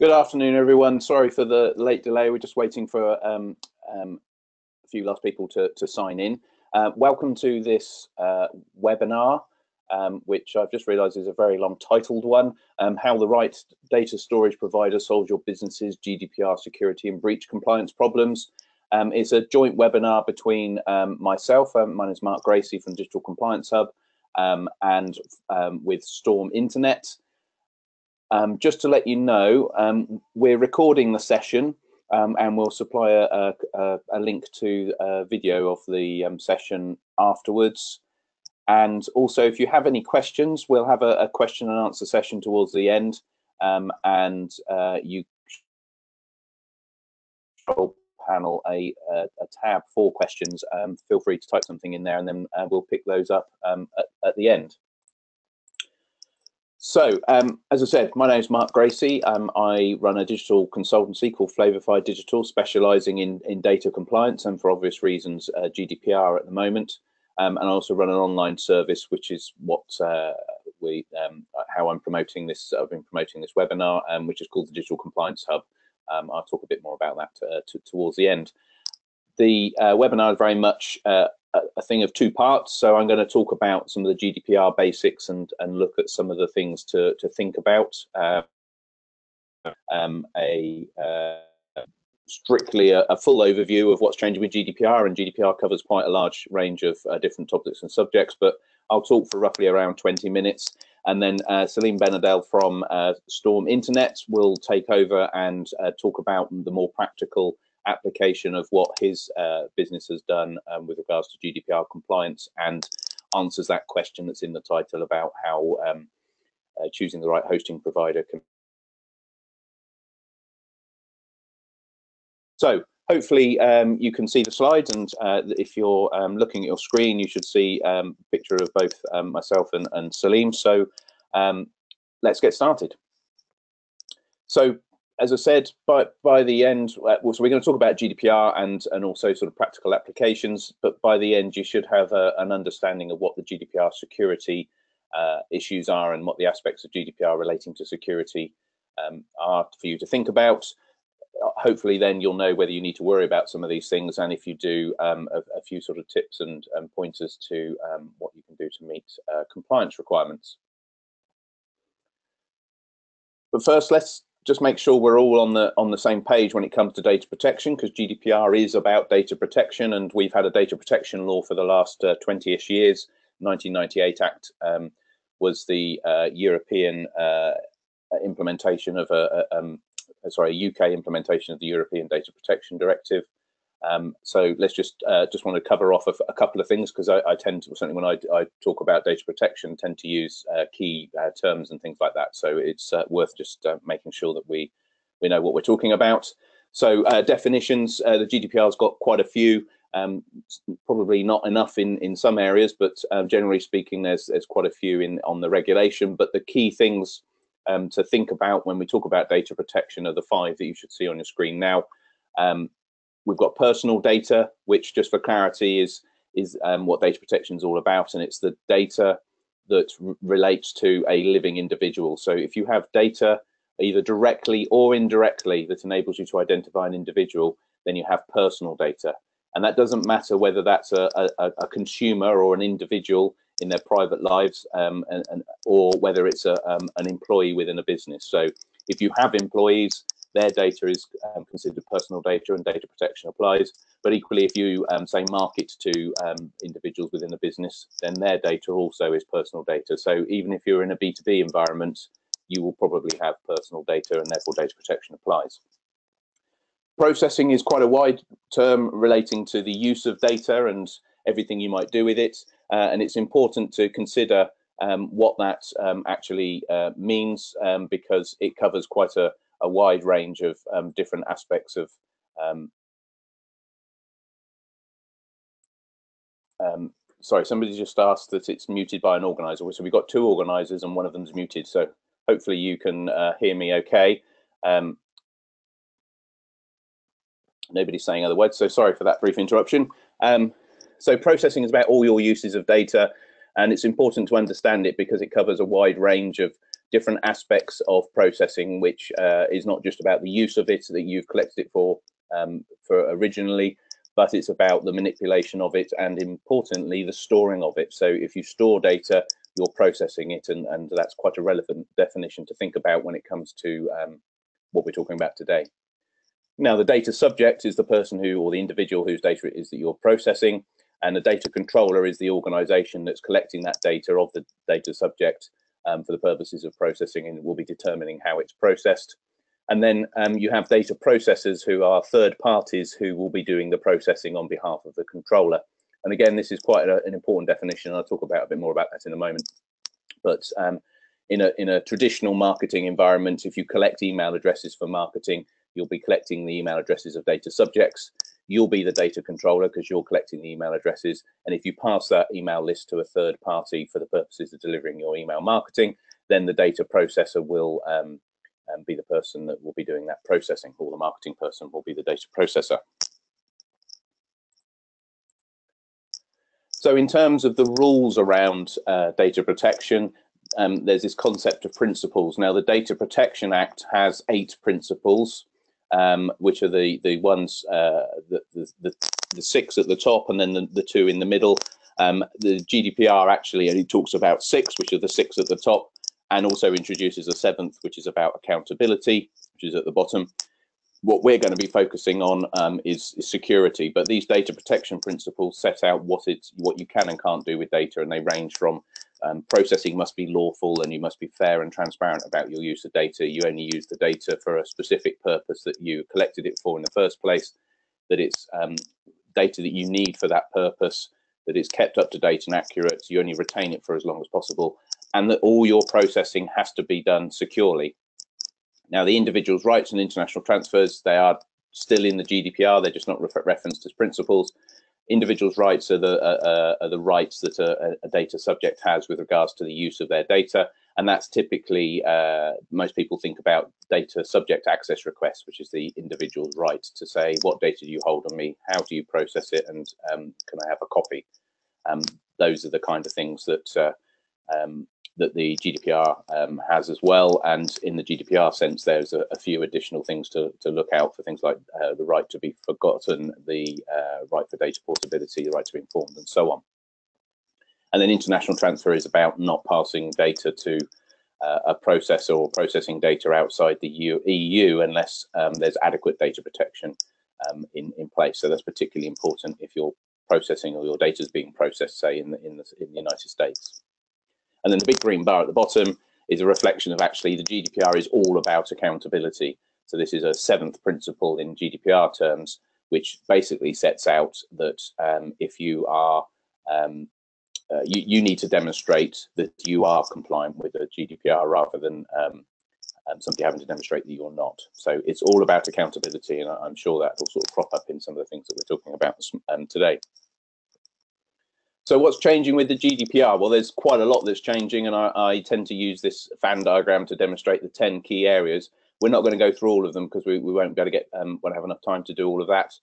Good afternoon, everyone. Sorry for the late delay. We're just waiting for a few last people to sign in. Welcome to this webinar, which I've just realised is a very long titled one, How the Right Data Storage Provider Solves Your Business's GDPR Security and Breach Compliance Problems. It's a joint webinar between myself, my name is Mark Gracey from Digital Compliance Hub, and with Storm Internet. Just to let you know, we're recording the session and we'll supply a link to a video of the session afterwards. And also, if you have any questions, we'll have a question and answer session towards the end, and you control panel a tab for questions. Feel free to type something in there and then we'll pick those up at the end. So, as I said, my name is Mark Gracey. I run a digital consultancy called Flavify Digital, specialising in data compliance and, for obvious reasons, GDPR at the moment. And I also run an online service, which is what how I'm promoting this. I've been promoting this webinar, which is called the Digital Compliance Hub. I'll talk a bit more about that towards the end. The webinar is very much a thing of two parts, so I'm going to talk about some of the GDPR basics and look at some of the things to think about. Strictly a full overview of what's changing with GDPR, and GDPR covers quite a large range of different topics and subjects, but I'll talk for roughly around 20 minutes, and then Celine Benadel from Storm Internet will take over and talk about the more practical application of what his business has done with regards to GDPR compliance, and answers that question that's in the title about how choosing the right hosting provider can. So hopefully you can see the slides, and if you're looking at your screen, you should see a picture of both myself and Salim. So let's get started. So, as I said, by the end, so we're going to talk about GDPR and also sort of practical applications, but by the end you should have an understanding of what the GDPR security issues are and what the aspects of GDPR relating to security are for you to think about. Hopefully then you'll know whether you need to worry about some of these things, and if you do, a few sort of tips and pointers to what you can do to meet compliance requirements. But first, let's just make sure we're all on the same page when it comes to data protection, because GDPR is about data protection, and we've had a data protection law for the last 20-ish years. 1998 Act was the European implementation of UK implementation of the European Data Protection Directive. So let's just want to cover off a couple of things, because I tend to, certainly when I talk about data protection, tend to use key terms and things like that. So it's worth just making sure that we know what we're talking about. So definitions, the GDPR's got quite a few, probably not enough in some areas, but generally speaking, there's quite a few on the regulation. But the key things to think about when we talk about data protection are the five that you should see on your screen now. We've got personal data, which, just for clarity, is what data protection is all about, and it's the data that relates to a living individual. So if you have data, either directly or indirectly, that enables you to identify an individual, then you have personal data. And that doesn't matter whether that's a consumer or an individual in their private lives, or whether it's an employee within a business. So if you have employees, their data is considered personal data, and data protection applies. But equally, if you say market to individuals within a business, then their data also is personal data. So even if you're in a B2B environment, you will probably have personal data, and therefore data protection applies. Processing is quite a wide term relating to the use of data and everything you might do with it. And it's important to consider what that actually means, because it covers quite a wide range of different aspects of sorry, somebody just asked that it's muted by an organizer. So we've got two organizers and one of them's muted, so hopefully you can hear me okay. Nobody's saying other words, so sorry for that brief interruption. So processing is about all your uses of data, and it's important to understand it because it covers a wide range of different aspects of processing, which is not just about the use of it that you've collected it for originally, but it's about the manipulation of it and, importantly, the storing of it. So if you store data, you're processing it, and that's quite a relevant definition to think about when it comes to what we're talking about today. Now, the data subject is the person who, or the individual whose data it is that you're processing, and the data controller is the organisation that's collecting that data of the data subject for the purposes of processing, and will be determining how it's processed. And then you have data processors, who are third parties who will be doing the processing on behalf of the controller. And again, this is quite an important definition, and I'll talk about a bit more about that in a moment. But in a traditional marketing environment, if you collect email addresses for marketing, you'll be collecting the email addresses of data subjects. You'll be the data controller because you're collecting the email addresses. And if you pass that email list to a third party for the purposes of delivering your email marketing, then the data processor will be the person that will be doing that processing, or the marketing person will be the data processor. So in terms of the rules around data protection, there's this concept of principles. Now, the Data Protection Act has 8 principles, which are the ones, the 6 at the top, and then the 2 in the middle. The GDPR actually only talks about 6, which are the 6 at the top, and also introduces a 7th, which is about accountability, which is at the bottom. What we're going to be focusing on is security, but these data protection principles set out what you can and can't do with data, and they range from processing must be lawful, and you must be fair and transparent about your use of data. You only use the data for a specific purpose that you collected it for in the first place, that it's data that you need for that purpose, that it's kept up to date and accurate, you only retain it for as long as possible, and that all your processing has to be done securely. Now, the individual's rights and international transfers, they are still in the GDPR, they're just not referenced as principles. Individuals' rights are the rights that a data subject has with regards to the use of their data, and that's typically, most people think about data subject access requests, which is the individual's right to say, what data do you hold on me, how do you process it, and can I have a copy? Those are the kind of things that that the GDPR has as well, and in the GDPR sense, there's a few additional things to look out for, things like the right to be forgotten, the right for data portability, the right to be informed, and so on. And then international transfer is about not passing data to a processor or processing data outside the EU unless there's adequate data protection in place. So that's particularly important if you're processing, or your data is being processed, say, in the United States. And then the big green bar at the bottom is a reflection of, actually, the GDPR is all about accountability. So this is a 7th principle in GDPR terms, which basically sets out that if you are, you need to demonstrate that you are compliant with the GDPR, rather than somebody having to demonstrate that you're not. So it's all about accountability, and I'm sure that will sort of crop up in some of the things that we're talking about today. So what's changing with the GDPR? Well, there's quite a lot that's changing, and I tend to use this fan diagram to demonstrate the 10 key areas. We're not going to go through all of them because we won't be able to get, won't have enough time to do all of that.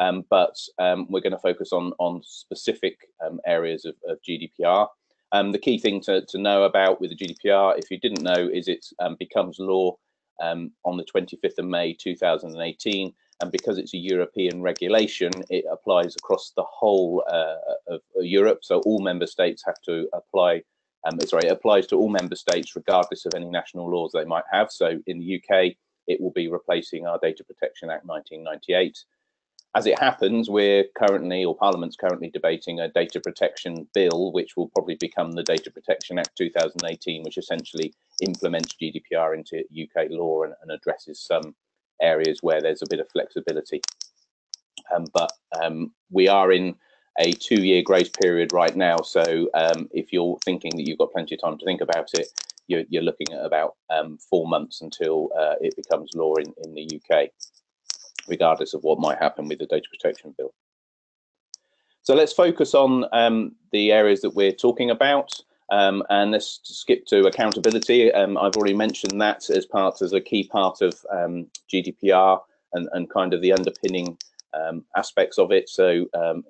We're going to focus on specific areas of GDPR. The key thing to know about with the GDPR, if you didn't know, is it becomes law on the 25th of May 2018. And because it's a European regulation, it applies across the whole of Europe. So all member states have to apply, sorry, it applies to all member states regardless of any national laws they might have. So in the UK, it will be replacing our Data Protection Act 1998. As it happens, we're currently, or Parliament's currently, debating a data protection bill, which will probably become the Data Protection Act 2018, which essentially implements GDPR into UK law and addresses some areas where there's a bit of flexibility, but we are in a 2-year grace period right now, so if you're thinking that you've got plenty of time to think about it, you're looking at about 4 months until it becomes law in the UK, regardless of what might happen with the data protection bill. So let's focus on the areas that we're talking about. And let's skip to accountability. I've already mentioned that as a key part of GDPR and kind of the underpinning aspects of it. So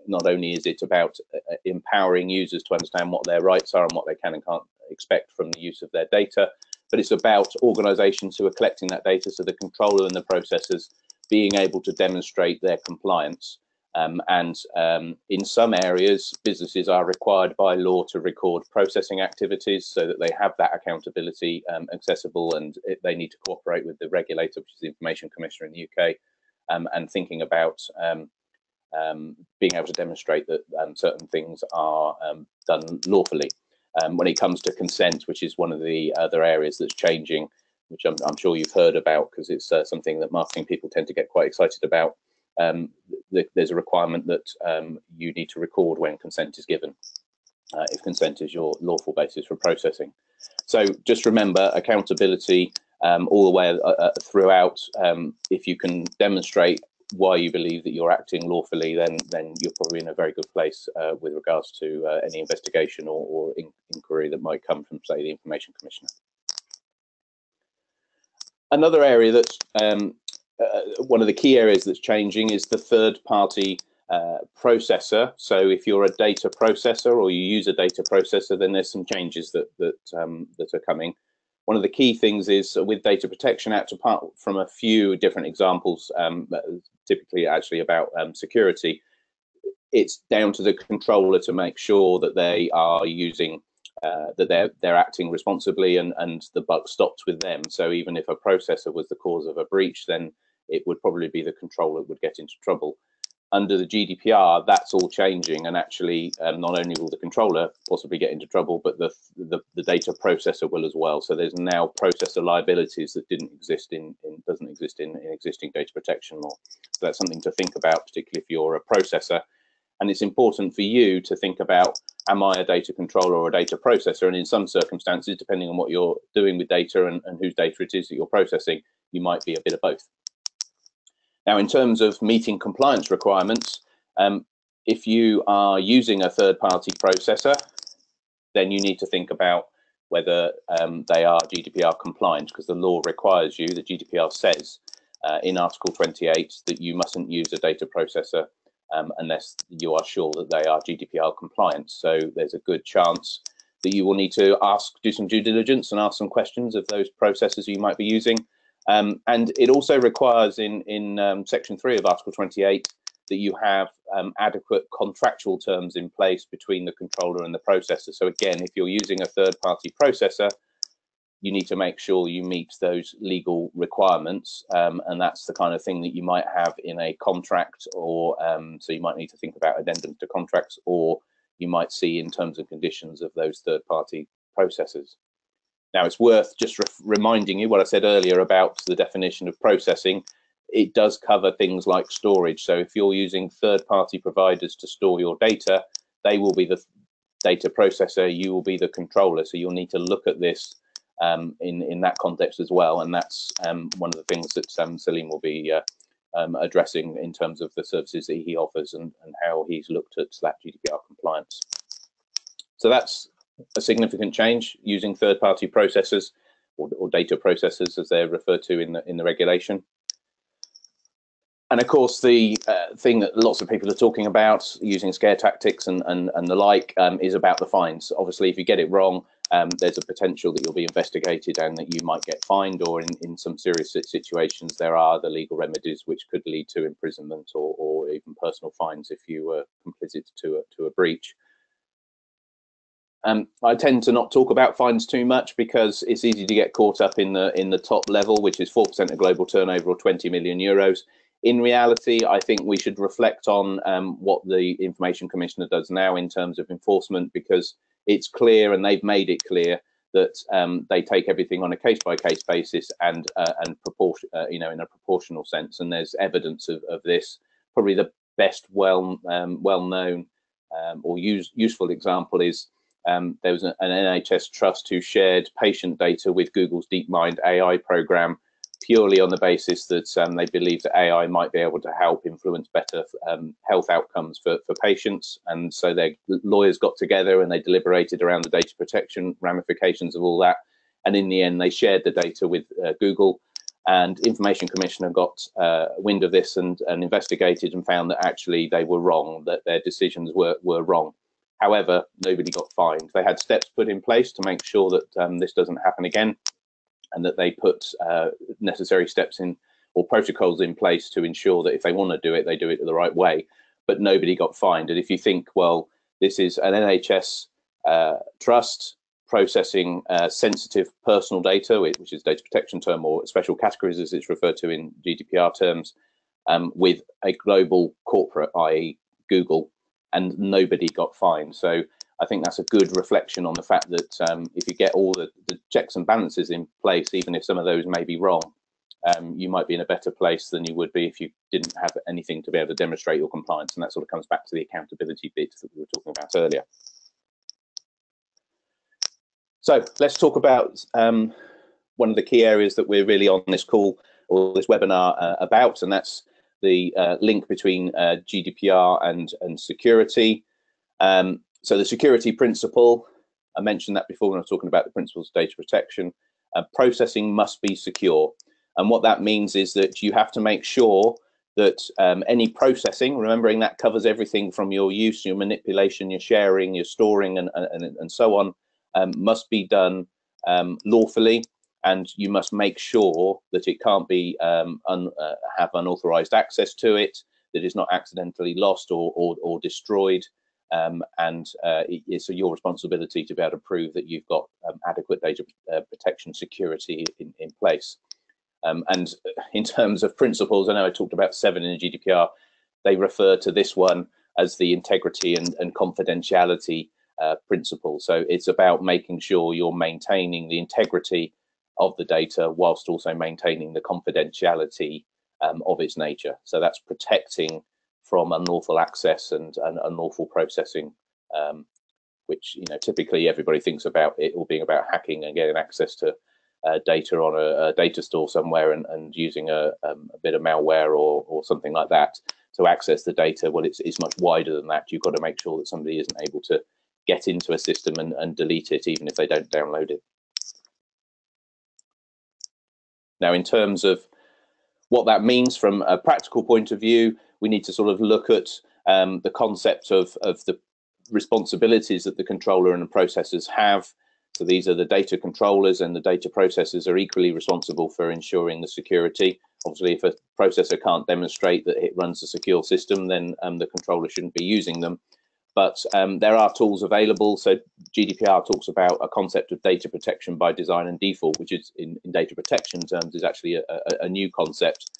not only is it about empowering users to understand what their rights are and what they can and can't expect from the use of their data, but it's about organizations who are collecting that data, so the controller and the processors being able to demonstrate their compliance. In some areas, businesses are required by law to record processing activities so that they have that accountability accessible, and they need to cooperate with the regulator, which is the Information Commissioner in the UK, and thinking about being able to demonstrate that certain things are done lawfully. When it comes to consent, which is one of the other areas that's changing, which I'm sure you've heard about because it's something that marketing people tend to get quite excited about. There's a requirement that you need to record when consent is given, if consent is your lawful basis for processing. So just remember accountability all the way throughout. If you can demonstrate why you believe that you're acting lawfully, then you're probably in a very good place with regards to any investigation or inquiry that might come from, say, the Information Commissioner. Another area that's one of the key areas that's changing is the third-party processor. So if you're a data processor or you use a data processor, then there's some changes that are coming. One of the key things is with Data Protection Act, apart from a few different examples, typically actually about security, it's down to the controller to make sure that they are using that they're acting responsibly, and the buck stops with them. So even if a processor was the cause of a breach, then it would probably be the controller that would get into trouble. Under the GDPR, that's all changing, and actually not only will the controller possibly get into trouble, but the data processor will as well. So there's now processor liabilities that doesn't exist in existing data protection law. So that's something to think about, particularly if you're a processor. And it's important for you to think about, am I a data controller or a data processor? And in some circumstances, depending on what you're doing with data and whose data it is that you're processing, you might be a bit of both. Now, in terms of meeting compliance requirements, if you are using a third-party processor, then you need to think about whether they are GDPR compliant, because the law requires you, the GDPR says in Article 28 that you mustn't use a data processor unless you are sure that they are GDPR compliant. So there's a good chance that you will need to do some due diligence and ask some questions of those processors you might be using. And it also requires in Section 3 of Article 28 that you have adequate contractual terms in place between the controller and the processor. So again, if you're using a third-party processor, you need to make sure you meet those legal requirements, and that's the kind of thing that you might have in a contract, or so you might need to think about addendums to contracts, or you might see in terms and conditions of those third-party processors. Now, it's worth just reminding you what I said earlier about the definition of processing. It does cover things like storage. So if you're using third-party providers to store your data, they will be the data processor, you will be the controller. So you'll need to look at this in that context as well, and that's one of the things that Salim will be addressing in terms of the services that he offers and how he's looked at that GDPR compliance. So that's a significant change, using third-party processors or data processors as they're referred to in the regulation. And of course, the thing that lots of people are talking about, using scare tactics and the like, is about the fines. Obviously, if you get it wrong, there's a potential that you'll be investigated and that you might get fined, or in some serious situations, there are the legal remedies which could lead to imprisonment or even personal fines if you were complicit to a breach. I tend to not talk about fines too much because it's easy to get caught up in the top level, which is 4% of global turnover or 20 million euros. In reality, I think we should reflect on what the Information Commissioner does now in terms of enforcement, because it's clear, and they've made it clear, that they take everything on a case-by-case basis and proportion, in a proportional sense. And there's evidence of this. Probably the best well-known or useful example is there was an NHS trust who shared patient data with Google's DeepMind AI program, purely on the basis that they believe that AI might be able to help influence better health outcomes for patients. And so their lawyers got together and they deliberated around the data protection ramifications of all that. And in the end, they shared the data with Google, and Information Commissioner got wind of this and investigated and found that actually they were wrong, that their decisions were wrong. However, nobody got fined. They had steps put in place to make sure that this doesn't happen again. and that they put necessary steps in or protocols in place to ensure that if they want to do it, they do it the right way, but nobody got fined. And if you think, well, this is an NHS trust processing sensitive personal data, which is a data protection term, or special categories as it's referred to in GDPR terms, with a global corporate, i.e. Google, and nobody got fined. So I think that's a good reflection on the fact that if you get all the checks and balances in place, even if some of those may be wrong, you might be in a better place than you would be if you didn't have anything to be able to demonstrate your compliance. And that sort of comes back to the accountability bit that we were talking about earlier. So let's talk about one of the key areas that we're really on this call or this webinar about, and that's the link between GDPR and security. So the security principle, I mentioned that before when I was talking about the principles of data protection. Processing must be secure. And what that means is that you have to make sure that any processing, remembering that covers everything from your use, your manipulation, your sharing, your storing, and so on, must be done lawfully. And you must make sure that it can't be have unauthorized access to it, that it's not accidentally lost or destroyed. It's your responsibility to be able to prove that you've got adequate data protection security in place. And in terms of principles, I know I talked about 7 in the GDPR. They refer to this one as the integrity and confidentiality principle. So it's about making sure you're maintaining the integrity of the data whilst also maintaining the confidentiality of its nature. So that's protecting from unlawful access and unlawful processing, which, you know, typically everybody thinks about it all being about hacking and getting access to data on a data store somewhere and using a bit of malware or something like that to access the data. Well, it's much wider than that. You've got to make sure that somebody isn't able to get into a system and delete it, even if they don't download it. Now, in terms of what that means from a practical point of view, we need to sort of look at the concept of the responsibilities that the controller and the processors have. So these are the data controllers, and the data processors are equally responsible for ensuring the security. Obviously, if a processor can't demonstrate that it runs a secure system, then the controller shouldn't be using them. But there are tools available. So GDPR talks about a concept of data protection by design and default, which is in data protection terms is actually a new concept.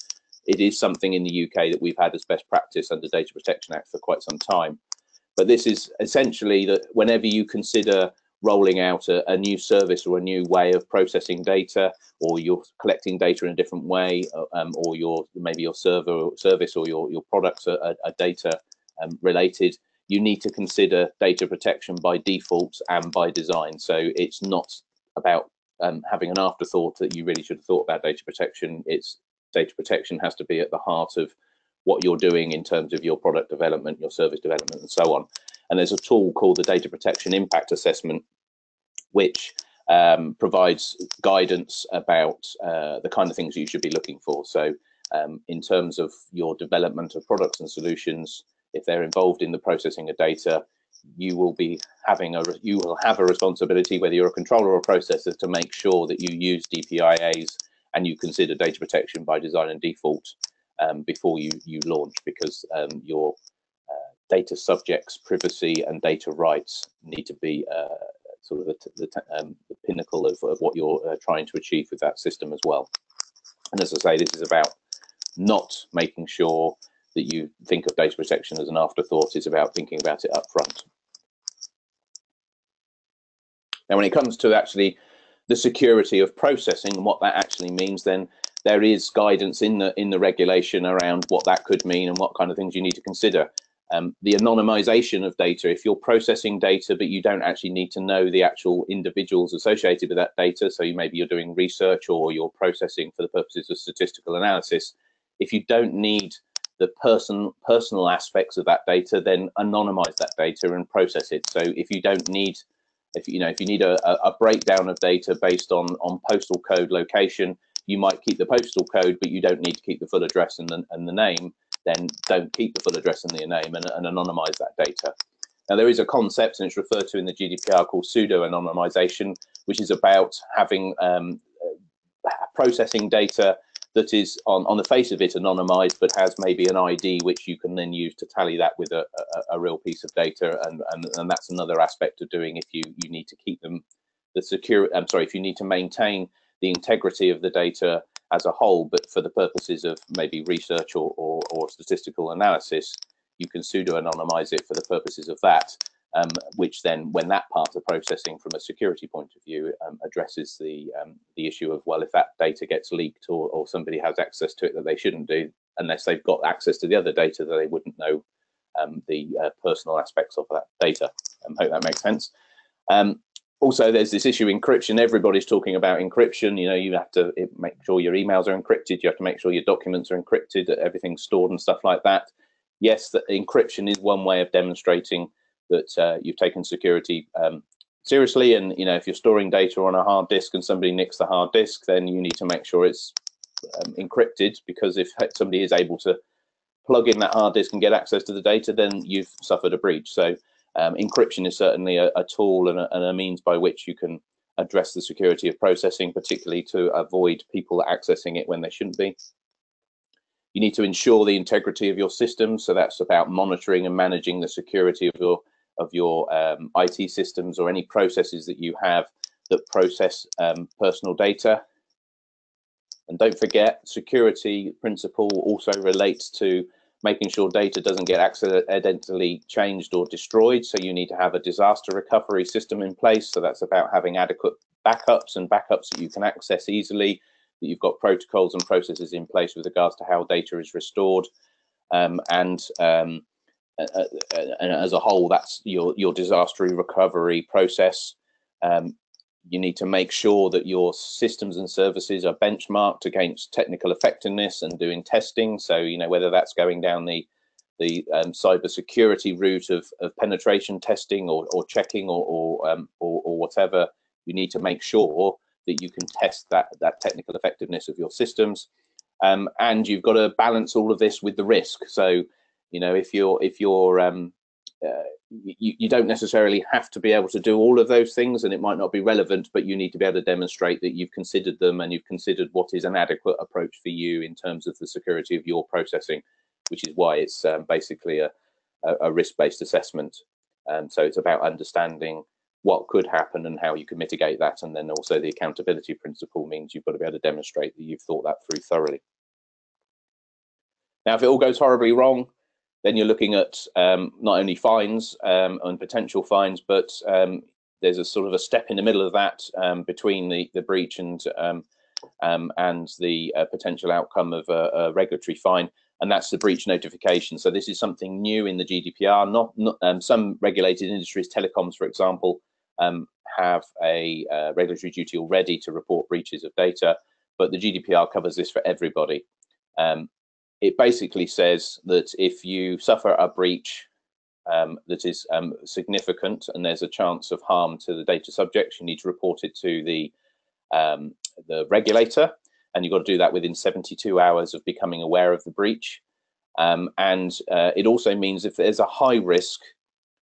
It is something in the UK that we've had as best practice under Data Protection Act for quite some time. But this is essentially that whenever you consider rolling out a new service or a new way of processing data, or you're collecting data in a different way, or maybe your server or service or your products are data related, you need to consider data protection by default and by design. So it's not about having an afterthought that you really should have thought about data protection. It's data protection has to be at the heart of what you're doing in terms of your product development, your service development, and so on. And there's a tool called the Data Protection Impact Assessment, which provides guidance about the kind of things you should be looking for. So in terms of your development of products and solutions, if they're involved in the processing of data, you will have a responsibility, whether you're a controller or a processor, to make sure that you use DPIAs and you consider data protection by design and default before you launch, because your data subjects' privacy and data rights need to be sort of the pinnacle of what you're trying to achieve with that system as well. And as I say, this is about not making sure that you think of data protection as an afterthought. Is about thinking about it up front. Now, when it comes to actually the security of processing and what that actually means, then there is guidance in the regulation around what that could mean and what kind of things you need to consider. The anonymization of data, if you're processing data but you don't actually need to know the actual individuals associated with that data, so maybe you're doing research or you're processing for the purposes of statistical analysis, if you don't need the personal aspects of that data, then anonymize that data and process it. So if you don't need, if you need a breakdown of data based on postal code location, you might keep the postal code, but you don't need to keep the full address and the name. Then don't keep the full address and the name and anonymize that data. Now, there is a concept, and it's referred to in the GDPR, called pseudo anonymization, which is about having processing data that is on the face of it anonymized, but has maybe an ID which you can then use to tally that with a real piece of data, and that's another aspect of doing if you need to keep them the secure. I'm sorry, if you need to maintain the integrity of the data as a whole, but for the purposes of maybe research or statistical analysis, you can pseudo anonymize it for the purposes of that, which then, when that part of processing from a security point of view addresses the issue of, well, if that data gets leaked or somebody has access to it that they shouldn't do, unless they've got access to the other data, that they wouldn't know the personal aspects of that data. I hope that makes sense. Also, there's this issue of encryption. Everybody's talking about encryption. You know, you have to make sure your emails are encrypted. You have to make sure your documents are encrypted, that everything's stored and stuff like that. Yes, that encryption is one way of demonstrating that you've taken security seriously. And, you know, if you're storing data on a hard disk and somebody nicks the hard disk, then you need to make sure it's encrypted, because if somebody is able to plug in that hard disk and get access to the data, then you've suffered a breach. So encryption is certainly a tool and a means by which you can address the security of processing, particularly to avoid people accessing it when they shouldn't be. You need to ensure the integrity of your system, so that's about monitoring and managing the security of your IT systems or any processes that you have that process personal data. And don't forget, security principle also relates to making sure data doesn't get accidentally changed or destroyed. So you need to have a disaster recovery system in place. So that's about having adequate backups and backups that you can access easily, that you've got protocols and processes in place with regards to how data is restored. And as a whole, that's your disaster recovery process. You need to make sure that your systems and services are benchmarked against technical effectiveness and doing testing. So, you know, whether that's going down the cybersecurity route of penetration testing or checking or whatever, you need to make sure that you can test that technical effectiveness of your systems. And you've got to balance all of this with the risk. So, you know, you don't necessarily have to be able to do all of those things, and it might not be relevant, but you need to be able to demonstrate that you've considered them and you've considered what is an adequate approach for you in terms of the security of your processing, which is why it's basically a risk-based assessment. So it's about understanding what could happen and how you can mitigate that, and then also the accountability principle means you've got to be able to demonstrate that you've thought that through thoroughly. Now, if it all goes horribly wrong, then you're looking at not only fines and potential fines, but there's a sort of a step in the middle of that between the breach and the potential outcome of a regulatory fine, and that's the breach notification. So this is something new in the GDPR. Not some regulated industries, telecoms, for example, have a regulatory duty already to report breaches of data, but the GDPR covers this for everybody. It basically says that if you suffer a breach that is significant and there's a chance of harm to the data subject, you need to report it to the regulator, and you've got to do that within 72 hours of becoming aware of the breach. And it also means if there's a high risk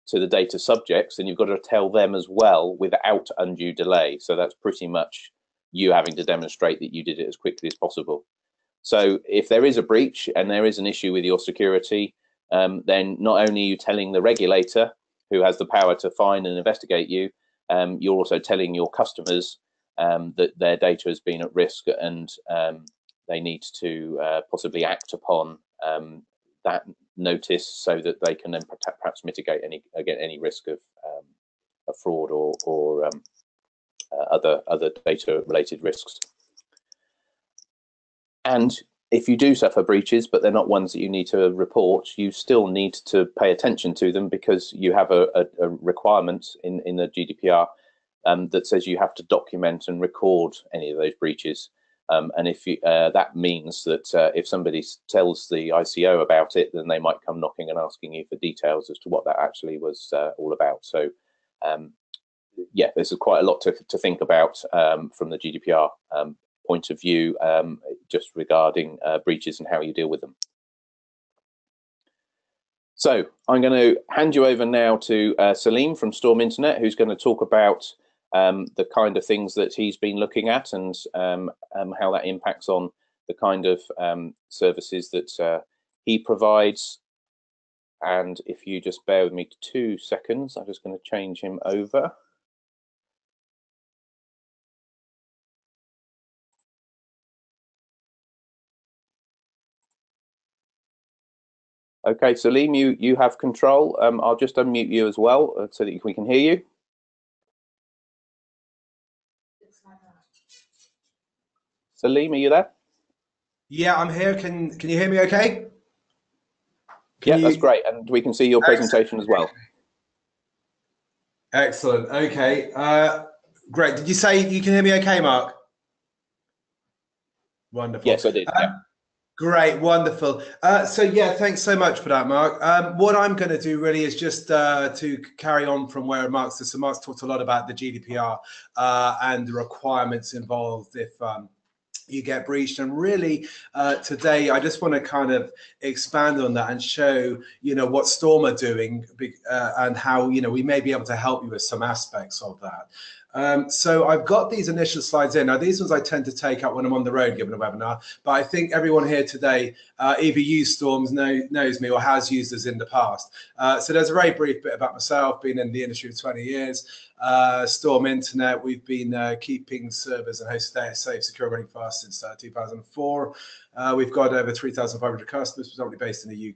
to the data subjects, then you've got to tell them as well without undue delay. So that's pretty much you having to demonstrate that you did it as quickly as possible. So if there is a breach and there is an issue with your security, then not only are you telling the regulator who has the power to fine and investigate you, you're also telling your customers that their data has been at risk, and they need to possibly act upon that notice so that they can then perhaps mitigate any risk of fraud or other data related risks. And if you do suffer breaches, but they're not ones that you need to report, you still need to pay attention to them, because you have a requirement in the GDPR that says you have to document and record any of those breaches. And if you, that means that if somebody tells the ICO about it, then they might come knocking and asking you for details as to what that actually was all about. So, yeah, there's quite a lot to think about from the GDPR point of view, just regarding breaches and how you deal with them. So I'm going to hand you over now to Salim from Storm Internet, who's going to talk about the kind of things that he's been looking at, and how that impacts on the kind of services that he provides. And if you just bear with me 2 seconds, I'm just going to change him over. Okay, Salim, you have control. I'll just unmute you as well so that we can hear you. Salim, are you there? Yeah, I'm here. Can you hear me okay? Yeah, that's great. And we can see your presentation as well. Excellent. Okay, great. Did you say you can hear me okay, Mark? Wonderful. Yes, I did. Yeah. Great, wonderful. So yeah, thanks so much for that, Mark. What I'm going to do really is just to carry on from where Mark's. So Mark's talked a lot about the GDPR and the requirements involved if you get breached. And really today, I just want to kind of expand on that and show, you know, what Storm are doing and how, you know, we may be able to help you with some aspects of that. So I've got these initial slides in. Now, these ones I tend to take out when I'm on the road giving a webinar, but I think everyone here today either used Storms, knows me, or has used us in the past. So there's a very brief bit about myself, been in the industry for 20 years, Storm Internet. We've been keeping servers and hosted data safe, secure, running fast since 2004. We've got over 3,500 customers, predominantly based in the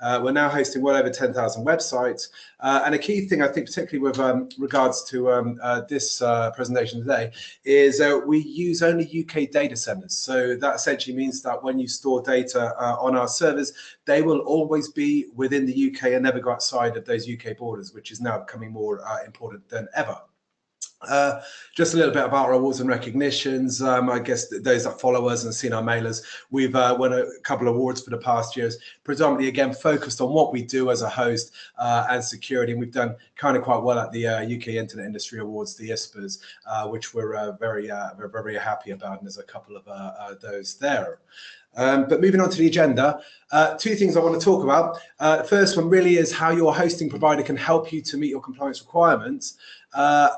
UK. We're now hosting well over 10,000 websites. And a key thing, I think, particularly with regards to this presentation today, is we use only UK data centers. So that essentially means that when you store data on our servers, they will always be within the UK and never go outside of those UK borders, which is now becoming more important than ever. Just a little bit about our awards and recognitions. I guess those that follow us and seen our mailers, we've won a couple of awards for the past years, predominantly again focused on what we do as a host and security. And we've done kind of quite well at the UK Internet Industry Awards, the ISPAs, which we're very, very happy about. And there's a couple of those there. But moving on to the agenda, two things I want to talk about. The first one really is how your hosting provider can help you to meet your compliance requirements.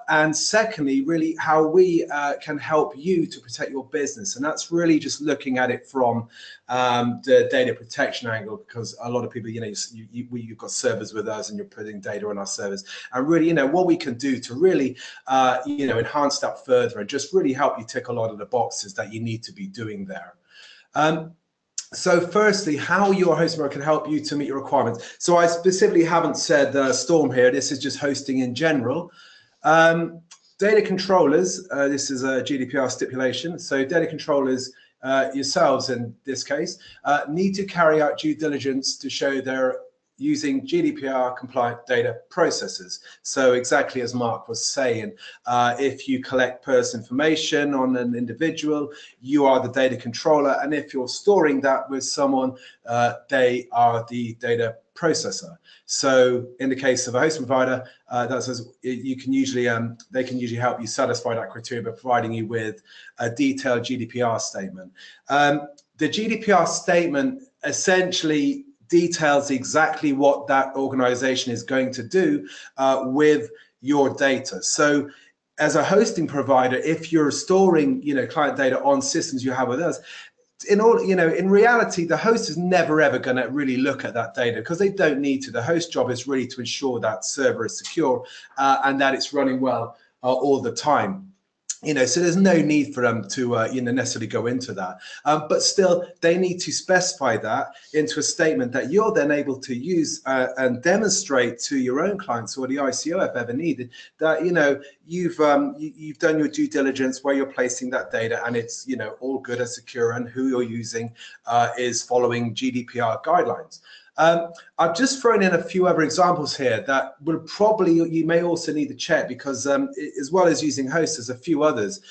And secondly, really how we can help you to protect your business. And that's really just looking at it from the data protection angle, because a lot of people, you know, you've got servers with us and you're putting data on our servers. And really, you know, what we can do to really, you know, enhance that further and just really help you tick a lot of the boxes that you need to be doing there. So firstly, how your hosting can help you to meet your requirements. So I specifically haven't said Storm here. This is just hosting in general. Data controllers, this is a GDPR stipulation. So data controllers, yourselves in this case, need to carry out due diligence to show they're using GDPR compliant data processes. So exactly as Mark was saying, if you collect personal information on an individual, you are the data controller. And if you're storing that with someone, they are the data processor. So in the case of a hosting provider, that says you can usually they can usually help you satisfy that criteria by providing you with a detailed GDPR statement. The GDPR statement essentially details exactly what that organization is going to do with your data. So as a hosting provider, if you're storing, you know, client data on systems you have with us, in reality, the host is never ever going to really look at that data because they don't need to. The host job is really to ensure that server is secure and that it's running well all the time. You know, so there's no need for them to, you know, necessarily go into that. But still, they need to specify that into a statement that you're then able to use and demonstrate to your own clients or the ICO if ever needed that, you know, you've done your due diligence where you're placing that data and it's, you know, all good and secure and who you're using is following GDPR guidelines. I've just thrown in a few other examples here that will probably, you may also need to check because as well as using hosts, there's a few others.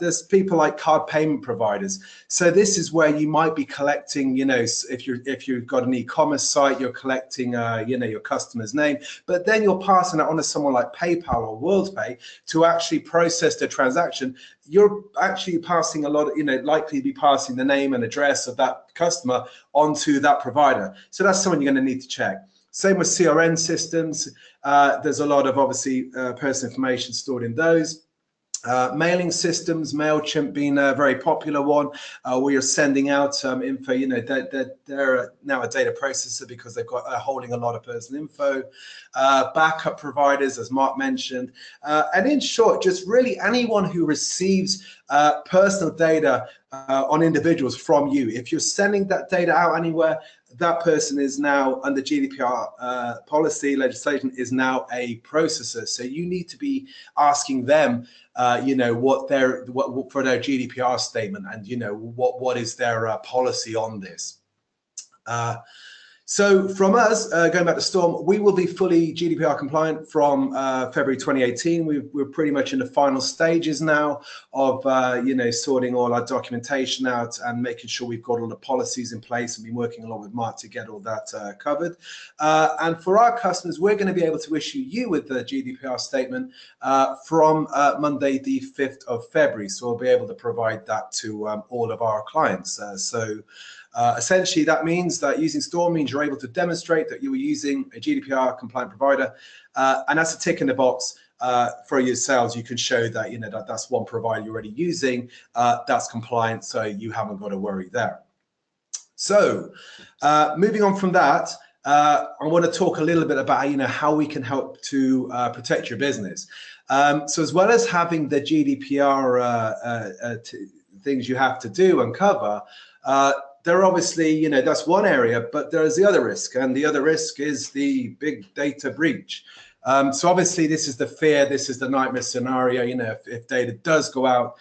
There's people like card payment providers. So this is where you might be collecting, you know, if you've got an e-commerce site, you're collecting, you know, your customer's name, but then you're passing it on to someone like PayPal or Worldpay to actually process the transaction. You're actually passing a lot of, you know, likely to be passing the name and address of that customer onto that provider. So that's someone you're going to need to check. Same with CRM systems. There's a lot of obviously personal information stored in those. Mailing systems, MailChimp being a very popular one, where you're sending out info. You know, they're now a data processor because they've got holding a lot of personal info. Backup providers, as Mark mentioned, and in short, just really anyone who receives personal data on individuals from you. If you're sending that data out anywhere, that person is now under GDPR policy legislation is now a processor. So you need to be asking them, you know, what for their GDPR statement, and you know what is their policy on this. So from us, going back to Storm, we will be fully GDPR compliant from February 2018. We're pretty much in the final stages now of you know, sorting all our documentation out and making sure we've got all the policies in place, and been working a lot with Mark to get all that covered. And for our customers, we're going to be able to issue you with the GDPR statement from Monday, the 5th of February. So we'll be able to provide that to all of our clients. Essentially, that means that using Storm means you're able to demonstrate that you were using a GDPR compliant provider, and that's a tick in the box for yourselves. You can show that, you know, that's one provider you're already using, that's compliant, so you haven't got to worry there. So moving on from that, I want to talk a little bit about, you know, how we can help to protect your business. So as well as having the GDPR things you have to do and cover, there obviously, you know, that's one area, but there's the other risk, and the other risk is the big data breach. So obviously this is the fear, this is the nightmare scenario. You know, if data does go out,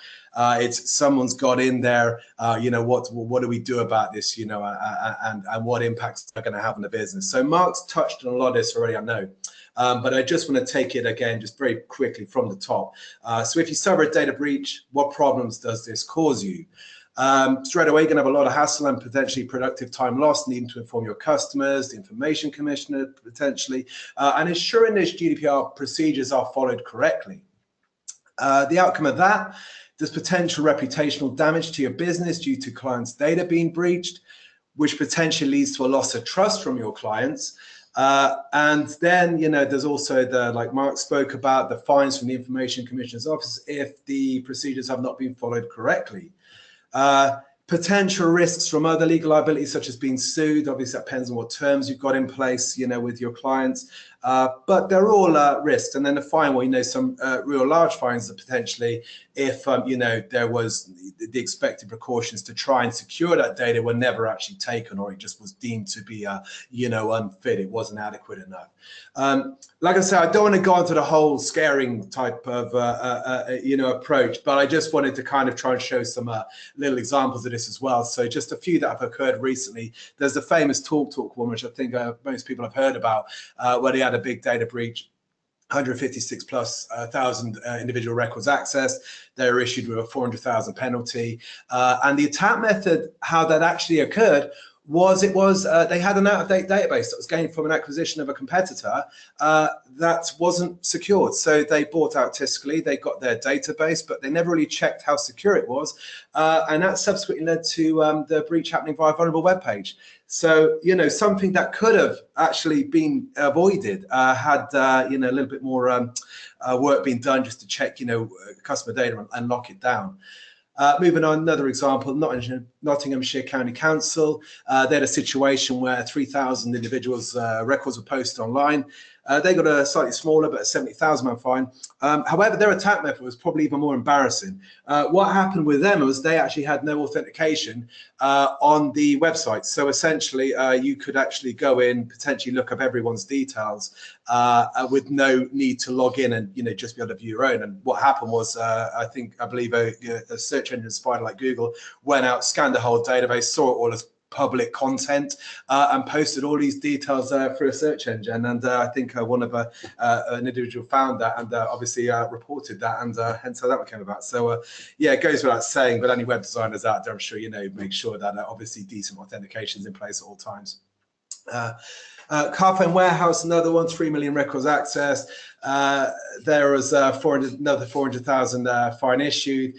it's someone's got in there, you know, what do we do about this, you know, and what impacts are going to have on the business. So Mark's touched on a lot of this already, I know, but I just want to take it again, just very quickly from the top. So if you suffer a data breach, what problems does this cause you? Straight away, you're going to have a lot of hassle and potentially productive time lost, needing to inform your customers, the Information Commissioner potentially, and ensuring these GDPR procedures are followed correctly. The outcome of that, there's potential reputational damage to your business due to clients' data being breached, which potentially leads to a loss of trust from your clients. And then, you know, there's also the, like Mark spoke about, the fines from the Information Commissioner's office if the procedures have not been followed correctly. Potential risks from other legal liabilities, such as being sued. Obviously, that depends on what terms you've got in place, you know, with your clients. But they're all risks. And then the fine, well, you know, some real large fines are potentially if, you know, there was the expected precautions to try and secure that data were never actually taken, or it just was deemed to be, you know, unfit. It wasn't adequate enough. Like I said, I don't want to go into the whole scaring type of, you know, approach, but I just wanted to kind of try and show some little examples of this as well. So just a few that have occurred recently. There's the famous TalkTalk one, which I think most people have heard about, where they had a big data breach, 156,000+ individual records accessed. They were issued with a £400,000 penalty. And the attack method, how that actually occurred, was it was they had an out-of-date database that was gained from an acquisition of a competitor that wasn't secured. So they bought out Tiscali, they got their database, but they never really checked how secure it was. And that subsequently led to the breach happening via a vulnerable web page. So, you know, something that could have actually been avoided had, you know, a little bit more work been done just to check, you know, customer data and lock it down. Moving on, another example, Nottinghamshire County Council. They had a situation where 3,000 individuals' records were posted online. They got a slightly smaller, but a £70,000 fine. However, their attack method was probably even more embarrassing. What happened with them was they actually had no authentication on the website. So essentially, you could actually go in, potentially look up everyone's details with no need to log in and, you know, just be able to view your own. And what happened was, I believe a search engine provider like Google went out, scanned the whole database, saw it all as public content, and posted all these details through a search engine. And I think one of an individual found that and obviously reported that, and hence how that came about. So yeah, it goes without saying, but any web designers out there, I'm sure, you know, make sure that obviously decent authentication is in place at all times. Carphone Warehouse, another one, 3 million records accessed. There was another 400,000 fine issued.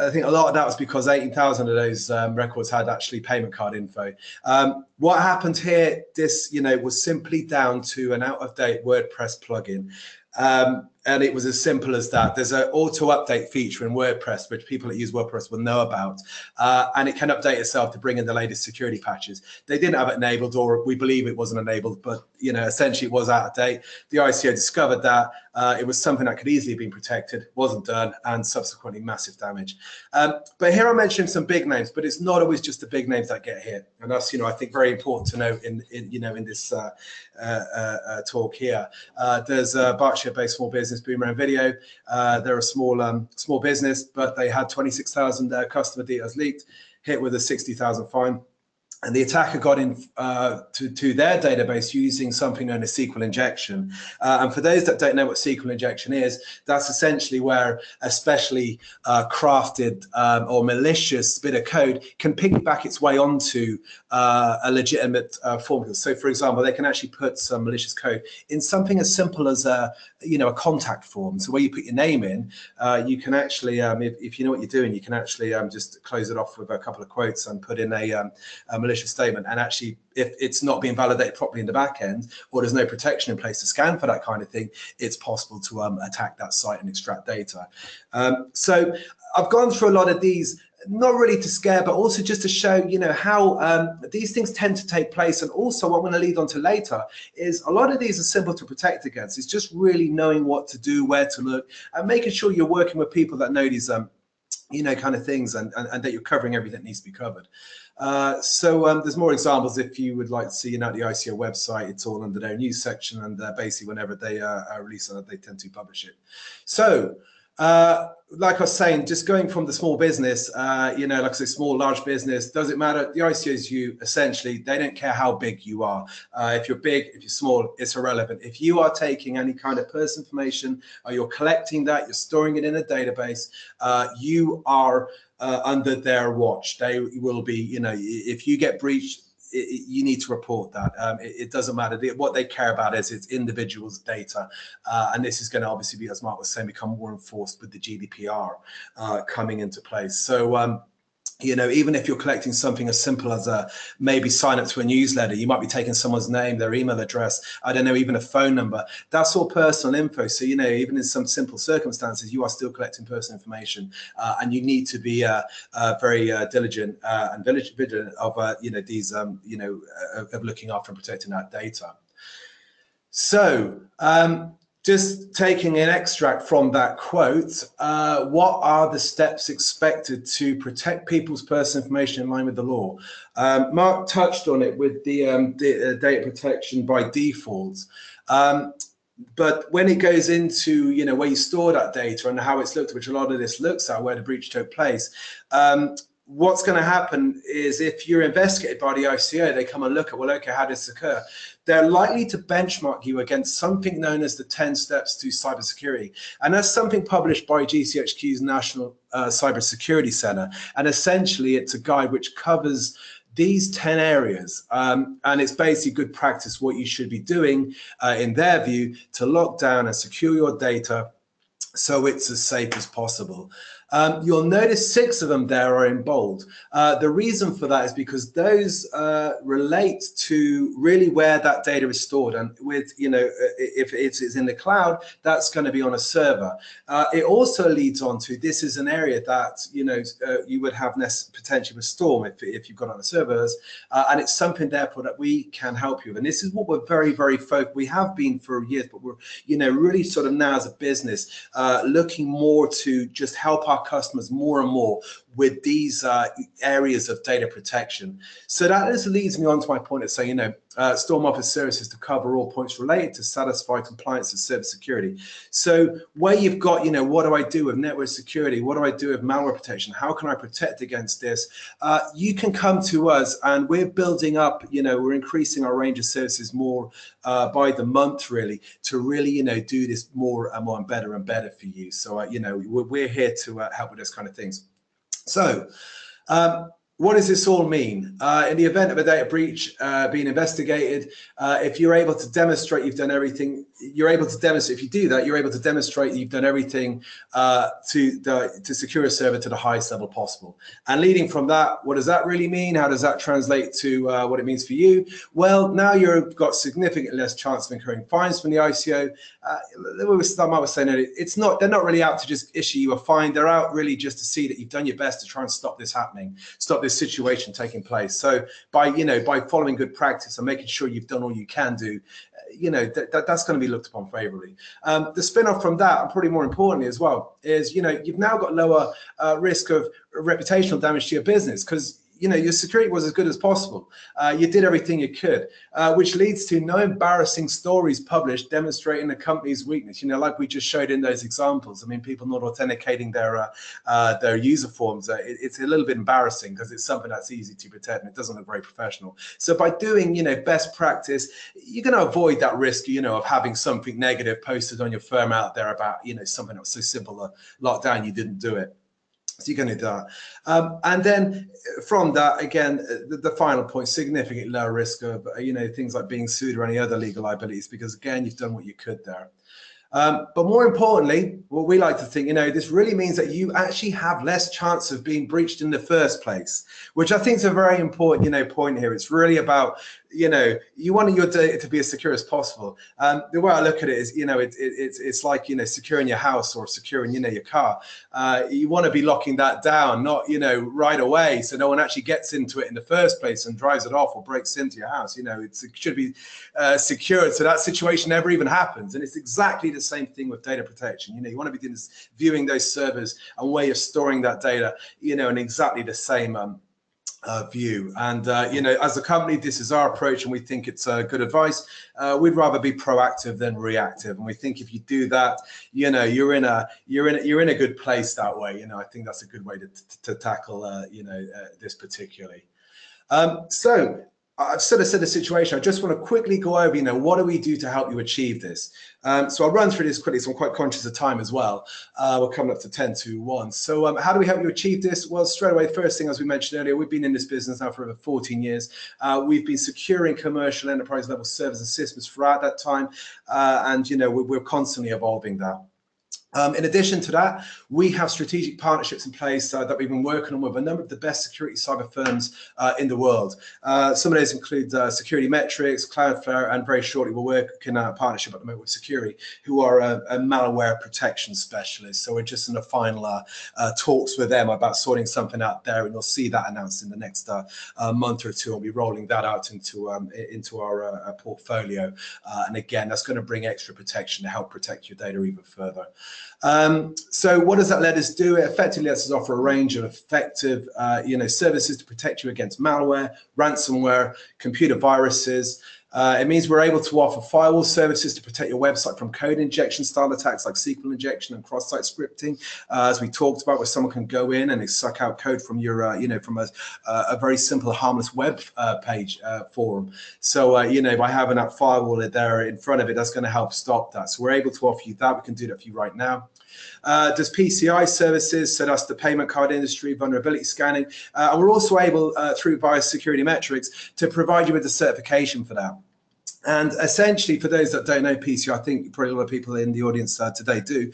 I think a lot of that was because 18,000 of those records had actually payment card info. What happened here, this, you know, was simply down to an out-of-date WordPress plugin. And it was as simple as that. There's an auto-update feature in WordPress, which people that use WordPress will know about, and it can update itself to bring in the latest security patches. They didn't have it enabled, or we believe it wasn't enabled, but you know, essentially it was out of date. The ICO discovered that it was something that could easily have been protected, wasn't done, and subsequently massive damage. But here I mentioned some big names, but it's not always just the big names that get hit, and that's, you know, I think very important to know in this talk here. There's a Berkshire-based small business, Boomerang Video. They're a small business, but they had 26,000 customer details leaked, hit with a 60,000 fine. And the attacker got in to their database using something known as SQL injection. And for those that don't know what SQL injection is, that's essentially where a specially crafted or malicious bit of code can piggyback its way onto a legitimate formula. So, for example, they can actually put some malicious code in something as simple as a contact form. So where you put your name in, you can actually, if you know what you're doing, you can actually just close it off with a couple of quotes and put in a malicious statement. And actually, if it's not being validated properly in the back end, or there's no protection in place to scan for that kind of thing, it's possible to attack that site and extract data. So I've gone through a lot of these, not really to scare, but also just to show, you know, how these things tend to take place. And also what I'm going to lead on to later is a lot of these are simple to protect against. It's just really knowing what to do, where to look, and making sure you're working with people that know these you know, kind of things, and that you're covering everything that needs to be covered. There's more examples if you would like to see, you know, at the ICO website. It's all under their news section, and basically whenever they release it, they tend to publish it. So like I was saying, just going from the small business, you know, like I say, small, large business, doesn't matter. The ICOs, you essentially, they don't care how big you are. If you're big, if you're small, it's irrelevant. If you are taking any kind of person information, or you're collecting that, you're storing it in a database, you are under their watch. They will be, you know, if you get breached, you need to report that. It doesn't matter. What they care about is it's individuals' data. And this is going to obviously be, as Mark was saying, become more enforced with the GDPR coming into place. So, you know, even if you're collecting something as simple as maybe sign up to a newsletter, you might be taking someone's name, their email address, I don't know, even a phone number. That's all personal info. So, you know, even in some simple circumstances, you are still collecting personal information, and you need to be very diligent and vigilant of, you know, these, you know, of looking after and protecting that data. So, just taking an extract from that quote, what are the steps expected to protect people's personal information in line with the law? Mark touched on it with the data protection by default. But when it goes into, you know, where you store that data and how it's looked, which a lot of this looks at, where the breach took place, what's going to happen is if you're investigated by the ICO, they come and look at, well, okay, how did this occur? They're likely to benchmark you against something known as the 10 steps to cybersecurity. And that's something published by GCHQ's National Cybersecurity Center. And essentially, it's a guide which covers these 10 areas, and it's basically good practice, what you should be doing, in their view, to lock down and secure your data so it's as safe as possible. You'll notice 6 of them there are in bold. The reason for that is because those relate to really where that data is stored. And with, you know, if it's in the cloud, that's going to be on a server. It also leads on to, this is an area that, you know, you would have potentially with Storm if you've got on the servers. And it's something therefore that we can help you with. And this is what we're very, very focused. We have been for years, but we're, you know, really sort of now as a business, looking more to just help our customers more and more with these areas of data protection. So that just leads me on to my point of saying, you know, Storm offers services to cover all points related to satisfy compliance and service security. So where you've got, you know, what do I do with network security? What do I do with malware protection? How can I protect against this? You can come to us, and we're building up, you know, we're increasing our range of services more by the month, really, to really, you know, do this more and more and better for you. So, you know, we're here to help with those kind of things. So What does this all mean? In the event of a data breach being investigated, if you're able to demonstrate you've done everything, you're able to demonstrate, if you do that, you're able to demonstrate that you've done everything to secure a server to the highest level possible. And leading from that, what does that really mean? How does that translate to what it means for you? Well, now you've got significantly less chance of incurring fines from the ICO. I was saying that they're not really out to just issue you a fine. They're out really just to see that you've done your best to try and stop this happening, stop this situation taking place. So by following good practice and making sure you've done all you can do, that's going to be looked upon favorably. The spin-off from that, and probably more importantly as well, is you've now got lower risk of reputational damage to your business, because your security was as good as possible. You did everything you could, which leads to no embarrassing stories published demonstrating a company's weakness. Like we just showed in those examples. I mean, people not authenticating their user forms. It's a little bit embarrassing because it's something that's easy to protect and it doesn't look very professional. So by doing, best practice, you're going to avoid that risk, of having something negative posted on your firm out there about, something that was so simple a lockdown, you didn't do it. So you're going to do that. And then from that, again, the final point, significantly lower risk of, things like being sued or any other legal liabilities, because again, you've done what you could there. But more importantly, what we like to think, this really means that you actually have less chance of being breached in the first place, which I think is a very important, point here. It's really about, you want your data to be as secure as possible. The way I look at it is, it's like, securing your house or securing, your car. You want to be locking that down, not, right away, so no one actually gets into it in the first place and drives it off or breaks into your house. It should be secured so that situation never even happens. And it's exactly the same thing with data protection. You want to be doing this, viewing those servers and way of storing that data, in exactly the same view. And as a company, this is our approach, and we think it's good advice. We'd rather be proactive than reactive, and we think if you do that, you're in a good place that way. I think that's a good way to tackle this particularly. So I've sort of said the situation. I just want to quickly go over, what do we do to help you achieve this? So I'll run through this quickly, so I'm quite conscious of time as well. We're coming up to 10 to 1. So how do we help you achieve this? Well, straight away, first thing, as we mentioned earlier, we've been in this business now for over 14 years. We've been securing commercial enterprise level servers and systems throughout that time. And, we're constantly evolving that. In addition to that, we have strategic partnerships in place that we've been working on with a number of the best security cyber firms in the world. Some of those include Security Metrics, Cloudflare, and very shortly we'll work in a partnership at the moment with Security, who are a malware protection specialist. So we're just in the final talks with them about sorting something out there, and you'll see that announced in the next month or two. We'll be rolling that out into our portfolio, and again, that's going to bring extra protection to help protect your data even further. So what does that let us do? It effectively lets us offer a range of effective services to protect you against malware, ransomware, computer viruses. It means we're able to offer firewall services to protect your website from code injection style attacks like SQL injection and cross-site scripting, as we talked about, where someone can go in and they suck out code from your, from a very simple harmless web page forum. So, by having that firewall there in front of it, that's going to help stop that. So we're able to offer you that. We can do that for you right now. Does PCI services, so that's the payment card industry, vulnerability scanning, and we're also able through Security Metrics to provide you with the certification for that. And essentially, for those that don't know PCI, I think probably a lot of people in the audience today do.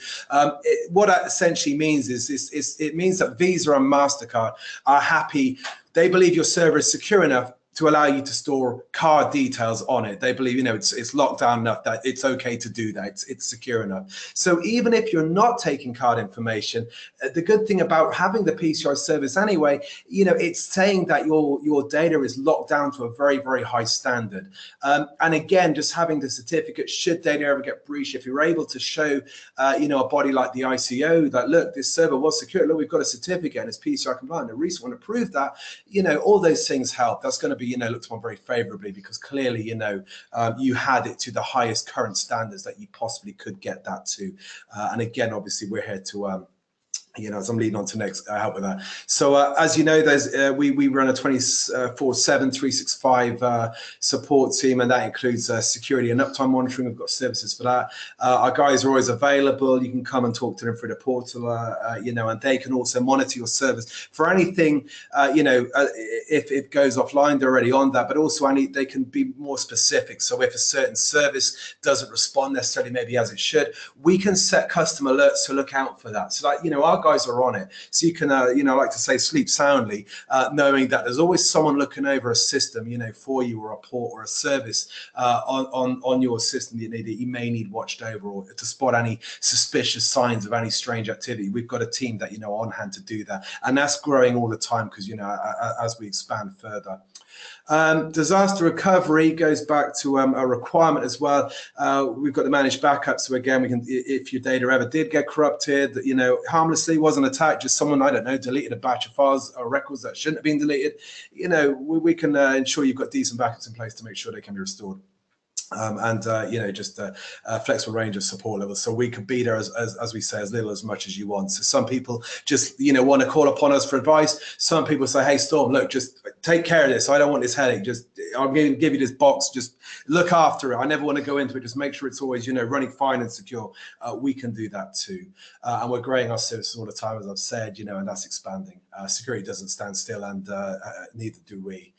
What that essentially means is it means that Visa and MasterCard are happy. They believe your server is secure enough to allow you to store card details on it. They believe, it's locked down enough that it's okay to do that, it's secure enough. So even if you're not taking card information, the good thing about having the PCI service anyway, it's saying that your data is locked down to a very, very high standard. And again, just having the certificate, should data ever get breached, if you're able to show, a body like the ICO that, look, this server was secure, look, we've got a certificate and it's PCI compliant, a recent one to prove that, all those things help. That's gonna be looked upon very favorably, because clearly you had it to the highest current standards that you possibly could get that to, and again, obviously we're here you know, as I'm leading on to next, help with that. So as you know, there's we run a 24/7/365 support team, and that includes security and uptime monitoring. We've got services for that. Our guys are always available. You can come and talk to them through the portal, you know, and they can also monitor your service for anything, you know, if it goes offline, they're already on that, but also they can be more specific. So if a certain service doesn't respond necessarily maybe as it should, we can set custom alerts to look out for that. So like, you know, our guys are on it, so you can you know, like to say, sleep soundly, knowing that there's always someone looking over a system, you know, for you, or a port or a service on your system that you may need watched over, or to spot any suspicious signs of any strange activity. We've got a team that, you know, on hand to do that, and that's growing all the time because, you know, as we expand further. Disaster recovery goes back to a requirement as well. We've got the managed backup, so again, we can, if your data ever did get corrupted, you know, harmlessly, wasn't attacked, just someone, I don't know, deleted a batch of files or records that shouldn't have been deleted, you know, we can ensure you've got decent backups in place to make sure they can be restored. And you know, just a flexible range of support levels, so we could be there as we say, as little as much as you want. So some people just, you know, want to call upon us for advice. Some people say, hey Storm, look, just take care of this, I don't want this headache, just I'm going to give you this box, just look after it, I never want to go into it, just make sure it's always, you know, running fine and secure. We can do that too, and we're growing our services all the time, as I've said, you know, and that's expanding. Security doesn't stand still, and neither do we.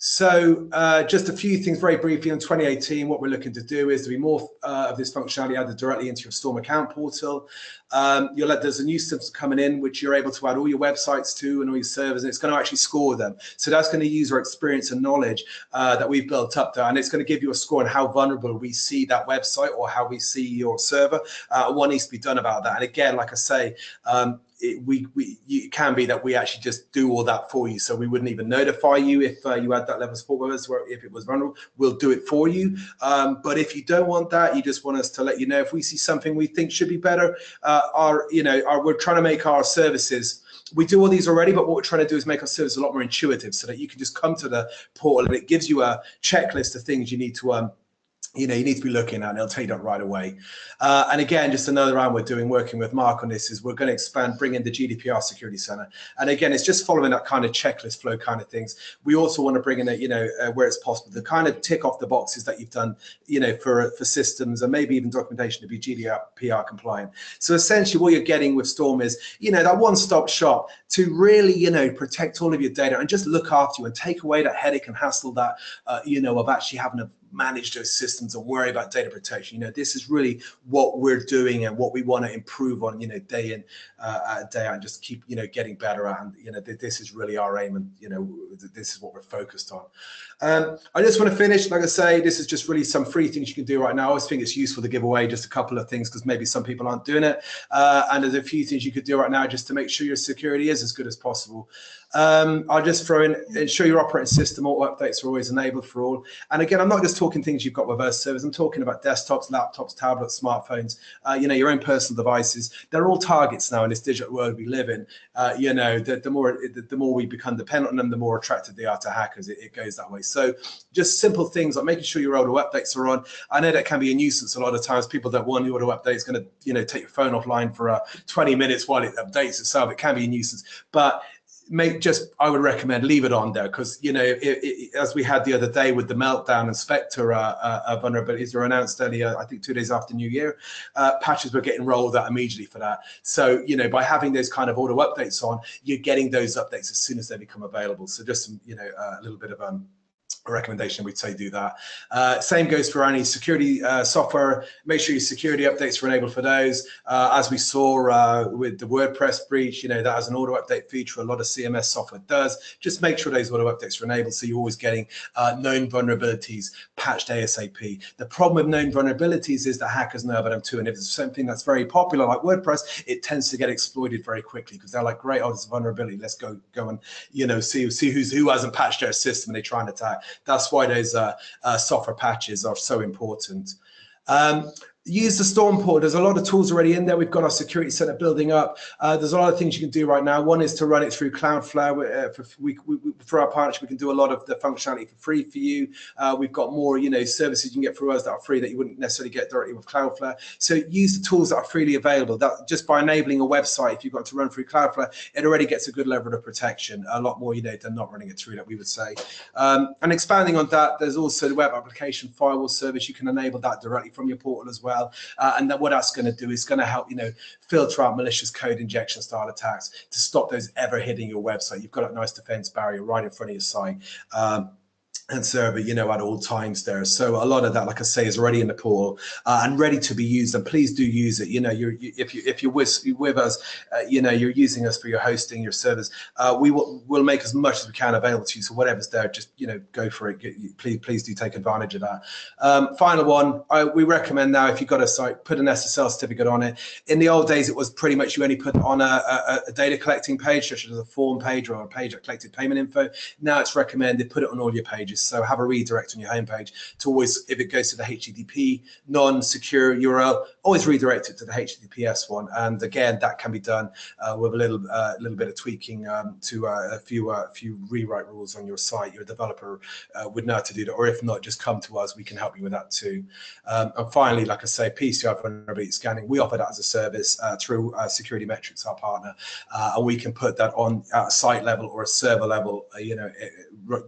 So just a few things very briefly on 2018. What we're looking to do is to be more of this functionality added directly into your Storm account portal. There's a new system coming in which you're able to add all your websites to and all your servers, and it's going to actually score them. So that's going to use our experience and knowledge that we've built up there, and it's going to give you a score on how vulnerable we see that website or how we see your server. What needs to be done about that? And again, like I say, it can be that we actually just do all that for you, so we wouldn't even notify you if you had that level of support with us, where if it was vulnerable, we'll do it for you. But if you don't want that, you just want us to let you know if we see something we think should be better. We're trying to make our services, we do all these already, but what we're trying to do is make our service a lot more intuitive, so that you can just come to the portal and it gives you a checklist of things you need to you know, you need to be looking at, and it'll tell you that right away. And again, just another round we're doing, working with Mark on this, is we're going to expand, bring in the GDPR Security Center. And again, it's just following that kind of checklist flow kind of things. We also want to bring in, you know, where it's possible, the kind of tick off the boxes that you've done, you know, for systems, and maybe even documentation to be GDPR compliant. So essentially what you're getting with Storm is, you know, that one-stop shop to really, you know, protect all of your data and just look after you and take away that headache and hassle that, you know, of actually having a manage those systems and worry about data protection. You know, this is really what we're doing and what we want to improve on, you know, day in, day out, and just keep, you know, getting better at. And, you know, this is really our aim, and, you know, this is what we're focused on. I just want to finish, like I say, this is just really some free things you can do right now. I always think it's useful to give away just a couple of things because maybe some people aren't doing it. And there's a few things you could do right now just to make sure your security is as good as possible. I'll just throw in, ensure your operating system auto updates are always enabled for all. And again, I'm not just talking things you've got with our servers, I'm talking about desktops, laptops, tablets, smartphones, you know, your own personal devices. They're all targets now in this digital world we live in. You know, the more we become dependent on them, the more attractive they are to hackers. It goes that way. So just simple things like making sure your auto updates are on. I know that can be a nuisance a lot of times. People don't want the auto update. It's going to, you know, take your phone offline for 20 minutes while it updates itself. It can be a nuisance, but I would recommend leave it on there, because, you know, as we had the other day with the meltdown and Spectre vulnerabilities were announced earlier, I think 2 days after New Year, patches were getting rolled out immediately for that. So, you know, by having those kind of auto updates on, you're getting those updates as soon as they become available. So just some, you know, a little bit of a recommendation, we'd say do that. Same goes for any security software. Make sure your security updates are enabled for those. As we saw with the WordPress breach, you know, that has an auto update feature. A lot of CMS software does. Just make sure those auto updates are enabled, so you're always getting known vulnerabilities patched ASAP. The problem with known vulnerabilities is that hackers know about them too, and if it's something that's very popular like WordPress, it tends to get exploited very quickly, because they're like, great, oh, there's a vulnerability, let's go and, you know, see who hasn't patched their system, and they try and attack. That's why those software patches are so important. Use the Storm portal. There's a lot of tools already in there. We've got our security center building up. There's a lot of things you can do right now. One is to run it through Cloudflare. For our partnership, we can do a lot of the functionality for free for you. We've got more, services you can get through us that are free that you wouldn't necessarily get directly with Cloudflare. So use the tools that are freely available. That just by enabling a website, if you've got to run through Cloudflare, it already gets a good level of protection. A lot more, than not running it through that, we would say. And expanding on that, there's also the web application firewall service. You can enable that directly from your portal as well. And that what that's going to do is going to help filter out malicious code injection style attacks to stop those ever hitting your website. You've got a nice defense barrier right in front of your site and server at all times there. So a lot of that, like I say, is already in the portal and ready to be used, and please do use it. If you're with us, you're using us for your hosting, your servers, we'll make as much as we can available to you. So whatever's there, just go for it. Please do take advantage of that. Final one, we recommend now, if you've got a site, put an SSL certificate on it. In the old days, it was pretty much you only put on a data collecting page, such as a form page or a page that collected payment info. Now it's recommended put it on all your pages. So have a redirect on your homepage to always, if it goes to the HTTP non-secure URL, always redirect it to the HTTPS one. And again, that can be done with a little bit of tweaking to a few rewrite rules on your site. Your developer would know how to do that, or if not, just come to us. We can help you with that too. And finally, like I say, PCI vulnerability scanning. We offer that as a service through Security Metrics, our partner, and we can put that on at a site level or a server level.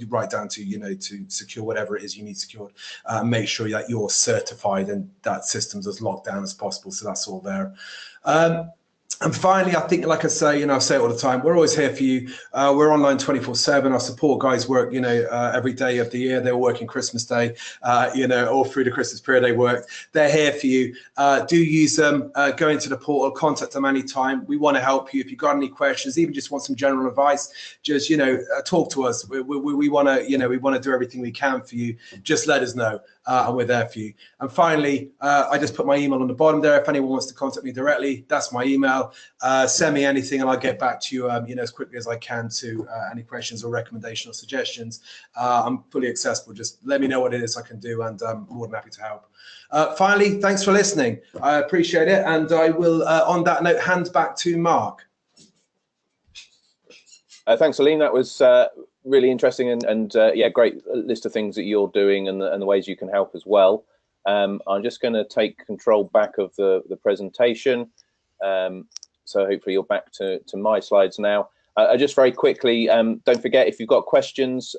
Right down to to secure whatever it is you need secured. Make sure that you're certified and that system's as locked down as possible. So that's all there. And finally, I think, like I say, I say it all the time, we're always here for you. We're online 24/7. Our support guys work, every day of the year. They were working Christmas Day, all through the Christmas period they worked. They're here for you. Do use them. Go into the portal, contact them anytime. We want to help you. If you've got any questions, even just want some general advice, just, talk to us. We want to, we want to do everything we can for you. Just let us know. And we're there for you. And finally, I just put my email on the bottom there. If anyone wants to contact me directly, that's my email. Send me anything, and I'll get back to you, as quickly as I can to any questions or recommendations or suggestions. I'm fully accessible. Just let me know what it is I can do, and I'm more than happy to help. Finally, thanks for listening. I appreciate it, and I will, on that note, hand back to Mark. Thanks, Salim. That was really interesting and yeah, great list of things that you're doing and the ways you can help as well. I'm just going to take control back of the presentation. So hopefully you're back to my slides now. Just very quickly, don't forget, if you've got questions,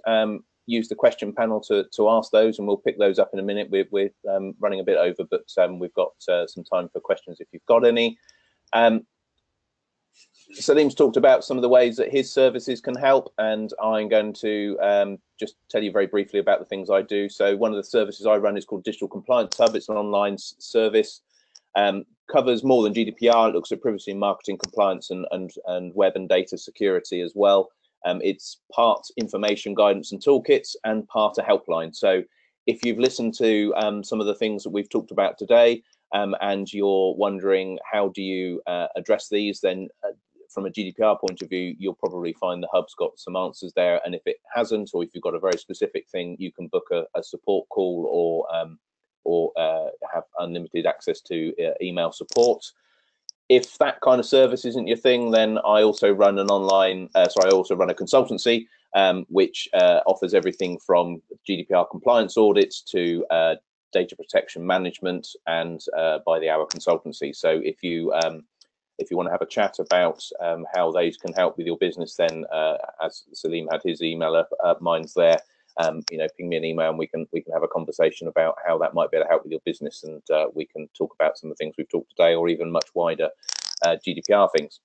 use the question panel to ask those, and we'll pick those up in a minute. We're running a bit over, but we've got some time for questions if you've got any. Salim's talked about some of the ways that his services can help, and I'm going to just tell you very briefly about the things I do. So one of the services I run is called Digital Compliance Hub. It's an online service, covers more than GDPR. It looks at privacy and marketing compliance and web and data security as well. It's part information guidance and toolkits and part a helpline. So if you've listened to some of the things that we've talked about today and you're wondering how do you address these, then from a GDPR point of view, you'll probably find the hub's got some answers there. And if it hasn't, or if you've got a very specific thing, you can book a support call or have unlimited access to email support. If that kind of service isn't your thing, then I also run a consultancy which offers everything from GDPR compliance audits to data protection management and by the hour consultancy. So if you want to have a chat about how those can help with your business, then as Salim had his email up, mine's there. Ping me an email, and we can have a conversation about how that might be able to help with your business, and we can talk about some of the things we've talked today, or even much wider GDPR things.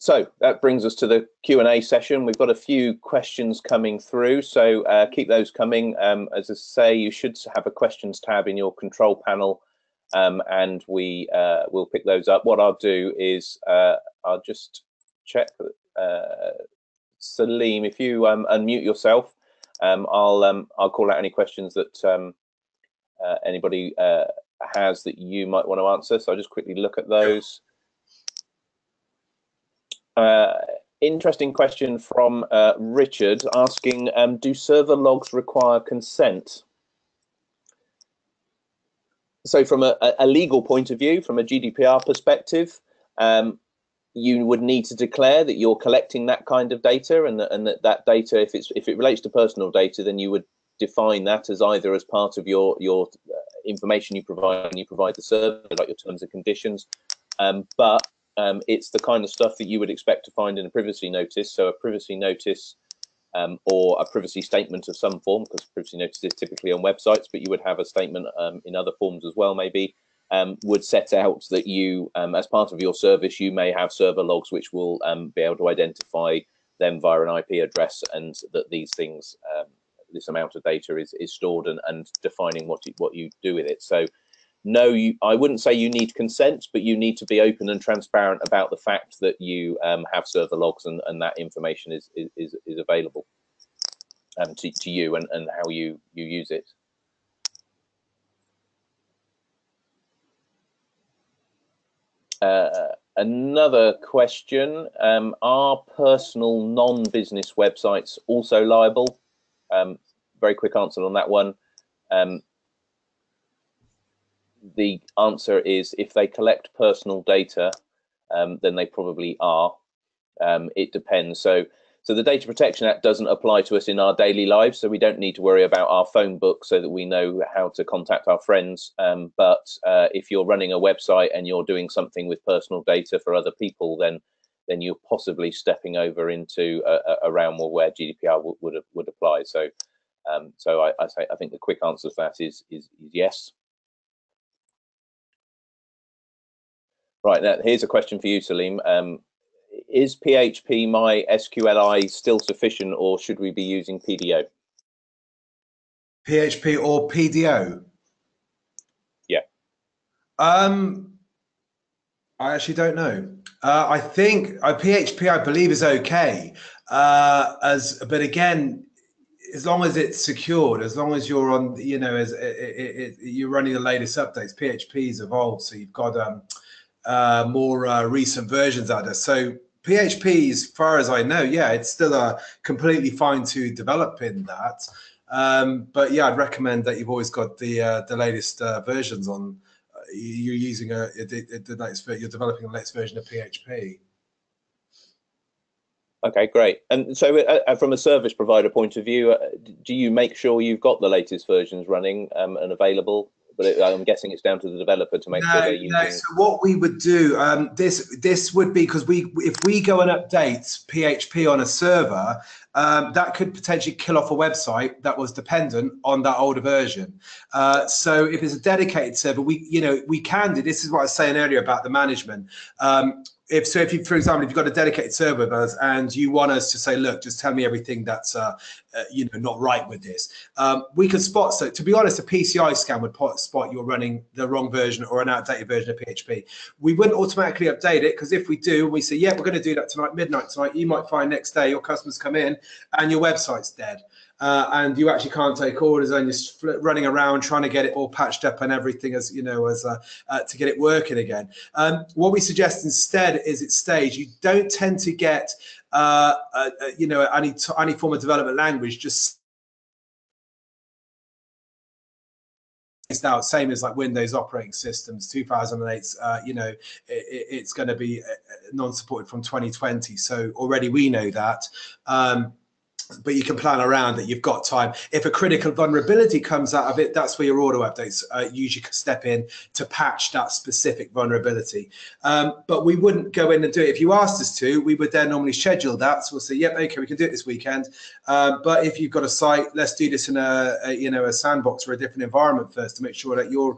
So that brings us to the Q&A session. We've got a few questions coming through, so keep those coming. As I say, you should have a questions tab in your control panel. And we will pick those up. What I'll do is I'll just check. Salim, if you unmute yourself, I'll call out any questions that anybody has that you might want to answer. So I'll just quickly look at those. Interesting question from Richard asking, do server logs require consent? So from a legal point of view, from a GDPR perspective, you would need to declare that you're collecting that kind of data, and that data, if it relates to personal data, then you would define that as either as part of your information you provide when you provide the service, like your terms and conditions. It's the kind of stuff that you would expect to find in a privacy notice. So a privacy notice or a privacy statement of some form, because privacy notice is typically on websites, but you would have a statement in other forms as well, maybe. Would set out that you, as part of your service, you may have server logs which will be able to identify them via an IP address, and that these things, this amount of data is stored, and defining what you do with it. So, no, I wouldn't say you need consent, but you need to be open and transparent about the fact that you have server logs, and that information is available to you, and how you use it. Another question, are personal non-business websites also liable? Very quick answer on that one. The answer is, if they collect personal data, then they probably are. It depends. So the Data Protection Act doesn't apply to us in our daily lives, so we don't need to worry about our phone book so that we know how to contact our friends. But if you're running a website and you're doing something with personal data for other people, then you're possibly stepping over into a realm where GDPR would apply. So, I think the quick answer to that is yes. Right, now here's a question for you, Salim. Is PHP MySQLi still sufficient, or should we be using PDO? PHP or PDO? Yeah. I actually don't know. I think PHP, I believe, is okay. But again, as long as it's secured, as long as you're on, you know, you're running the latest updates. PHP's evolved, so you've got more recent versions out there. So PHP, as far as I know, yeah, it's still completely fine to develop in that. But yeah, I'd recommend that you've always got the latest versions on. You're using the next, you're developing the next version of PHP. Okay, great. And so, from a service provider point of view, do you make sure you've got the latest versions running and available? But I'm guessing it's down to the developer to make sure they're using. No, so what we would do, this would be, because if we go and update PHP on a server, that could potentially kill off a website that was dependent on that older version. So if it's a dedicated server, we can do, this is what I was saying earlier about the management. If you, for example, if you've got a dedicated server with us and you want us to say, look, just tell me everything that's not right with this, we can spot. So to be honest, a PCI scan would spot you're running the wrong version or an outdated version of PHP. We wouldn't automatically update it, because if we do, we say, yeah, we're going to do that tonight, midnight tonight, you might find next day your customers come in and your website's dead. And you actually can't take orders, and you're running around trying to get it all patched up and everything, as you know, to get it working again. What we suggest instead is it's staged. You don't tend to get, any form of development language just out, same as like Windows operating systems, 2008, it's going to be non-supported from 2020. So already we know that. But you can plan around that. You've got time. If a critical vulnerability comes out of it, that's where your auto updates usually step in to patch that specific vulnerability. But we wouldn't go in and do it. If you asked us to, we would then normally schedule that. So we'll say, yep, okay, we can do it this weekend. But if you've got a site, let's do this in a sandbox or a different environment first to make sure that you're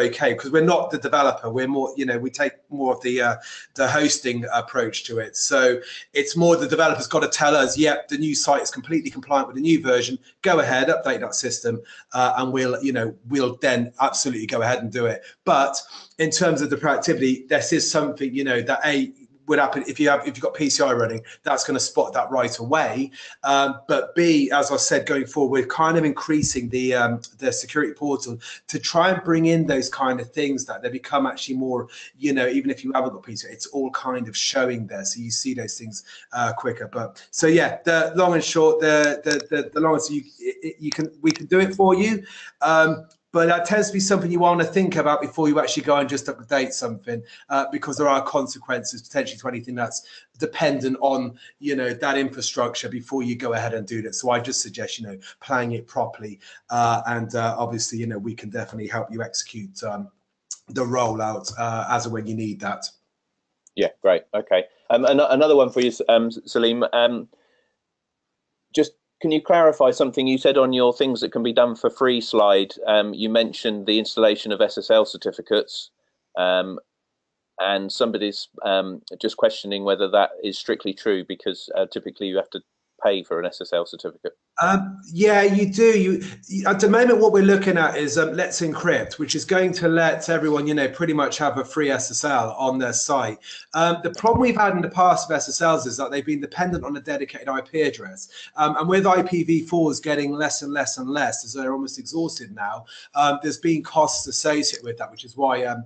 okay. Because we're not the developer. We're more, we take more of the hosting approach to it. So it's more the developer's got to tell us, yep, the new site is completely compliant with the new version. Go ahead, update that system, and we'll then absolutely go ahead and do it. But in terms of the proactivity, this is something that would happen if you've got PCI running. That's going to spot that right away. But B, as I said, going forward, we're kind of increasing the security portal to try and bring in those kind of things that they become actually more. Even if you haven't got PCI, it's all kind of showing there, so you see those things quicker. But so yeah, the long and short, the long answer, we can do it for you. But that tends to be something you want to think about before you actually go and just update something, because there are consequences potentially to anything that's dependent on, you know, that infrastructure before you go ahead and do that. So I just suggest, you know, planning it properly, and obviously, you know, we can definitely help you execute the rollout as and when you need that. Yeah, great. Okay, another one for you, Salim. Just can you clarify something you said on your things that can be done for free slide? You mentioned the installation of SSL certificates, and somebody's just questioning whether that is strictly true, because typically you have to pay for an SSL certificate. Yeah, you do. You at the moment, what we're looking at is Let's Encrypt, which is going to let everyone, you know, pretty much have a free SSL on their site. The problem we've had in the past of SSLs is that they've been dependent on a dedicated IP address, and with IPv4s getting less and less and less, as they're almost exhausted now, there's been costs associated with that, which is why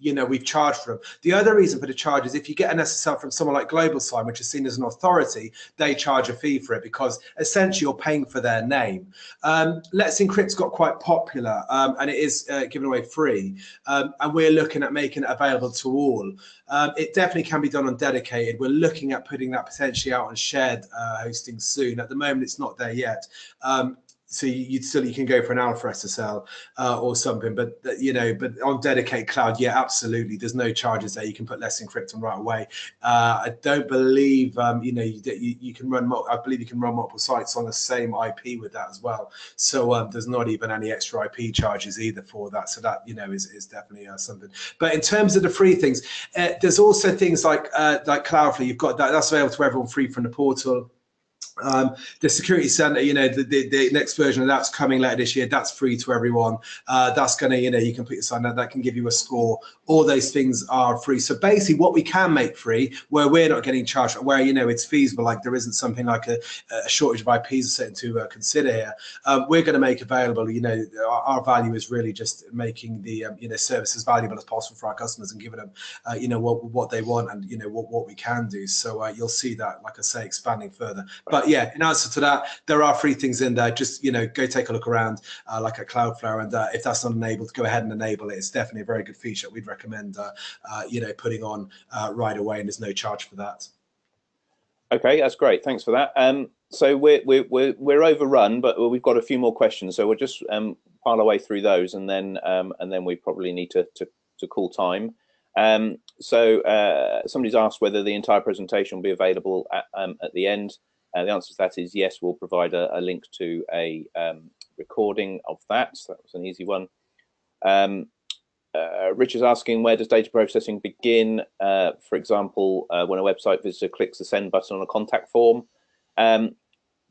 you know, we've charged for them. The other reason for the charge is if you get an SSL from someone like GlobalSign, which is seen as an authority, they charge a fee for it because essentially you're paying for their name. Let's Encrypt's got quite popular, and it is given away free, and we're looking at making it available to all. It definitely can be done on dedicated. We're looking at putting that potentially out on shared hosting soon. At the moment, it's not there yet. So you can go for an alpha SSL or something, but you know, but on dedicated cloud, yeah, absolutely. There's no charges there. You can put Let's Encrypt on right away. I don't believe you know, you can run. I believe you can run multiple sites on the same IP with that as well. So there's not even any extra IP charges either for that. So that, you know, is definitely something. But in terms of the free things, there's also things like Cloudflare. You've got that's available to everyone free from the portal. The Security Center, you know, the next version of that's coming later this year. That's free to everyone. That's going to, you know, you can put your sign up, that can give you a score. All those things are free. So basically what we can make free, where we're not getting charged, where, you know, it's feasible, like there isn't something like a shortage of IPs to consider here, we're going to make available, you know, our value is really just making the, you know, service as valuable as possible for our customers and giving them, you know, what they want and, you know, what we can do. So you'll see that, like I say, expanding further. But yeah, in answer to that, there are free things in there. Just, you know, go take a look around, like a Cloudflare, and if that's not enabled, go ahead and enable it. It's definitely a very good feature. We'd recommend, you know, putting on right away, and there's no charge for that. Okay, that's great. Thanks for that. So we're overrun, but we've got a few more questions. So we'll just pile our way through those, and then we probably need to call time. So somebody's asked whether the entire presentation will be available at the end. The answer to that is yes. We'll provide a link to a recording of that. So that was an easy one. Rich is asking, where does data processing begin? For example, when a website visitor clicks the send button on a contact form.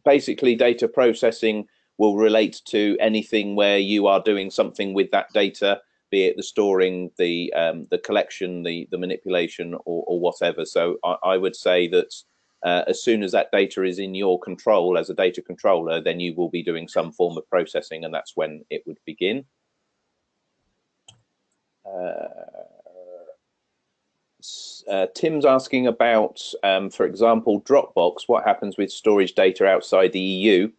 Basically, data processing will relate to anything where you are doing something with that data, be it the storing, the collection, the manipulation, or whatever. So I would say that as soon as that data is in your control as a data controller, then you will be doing some form of processing, and that's when it would begin. Tim's asking about, for example, Dropbox. What happens with storage data outside the EU?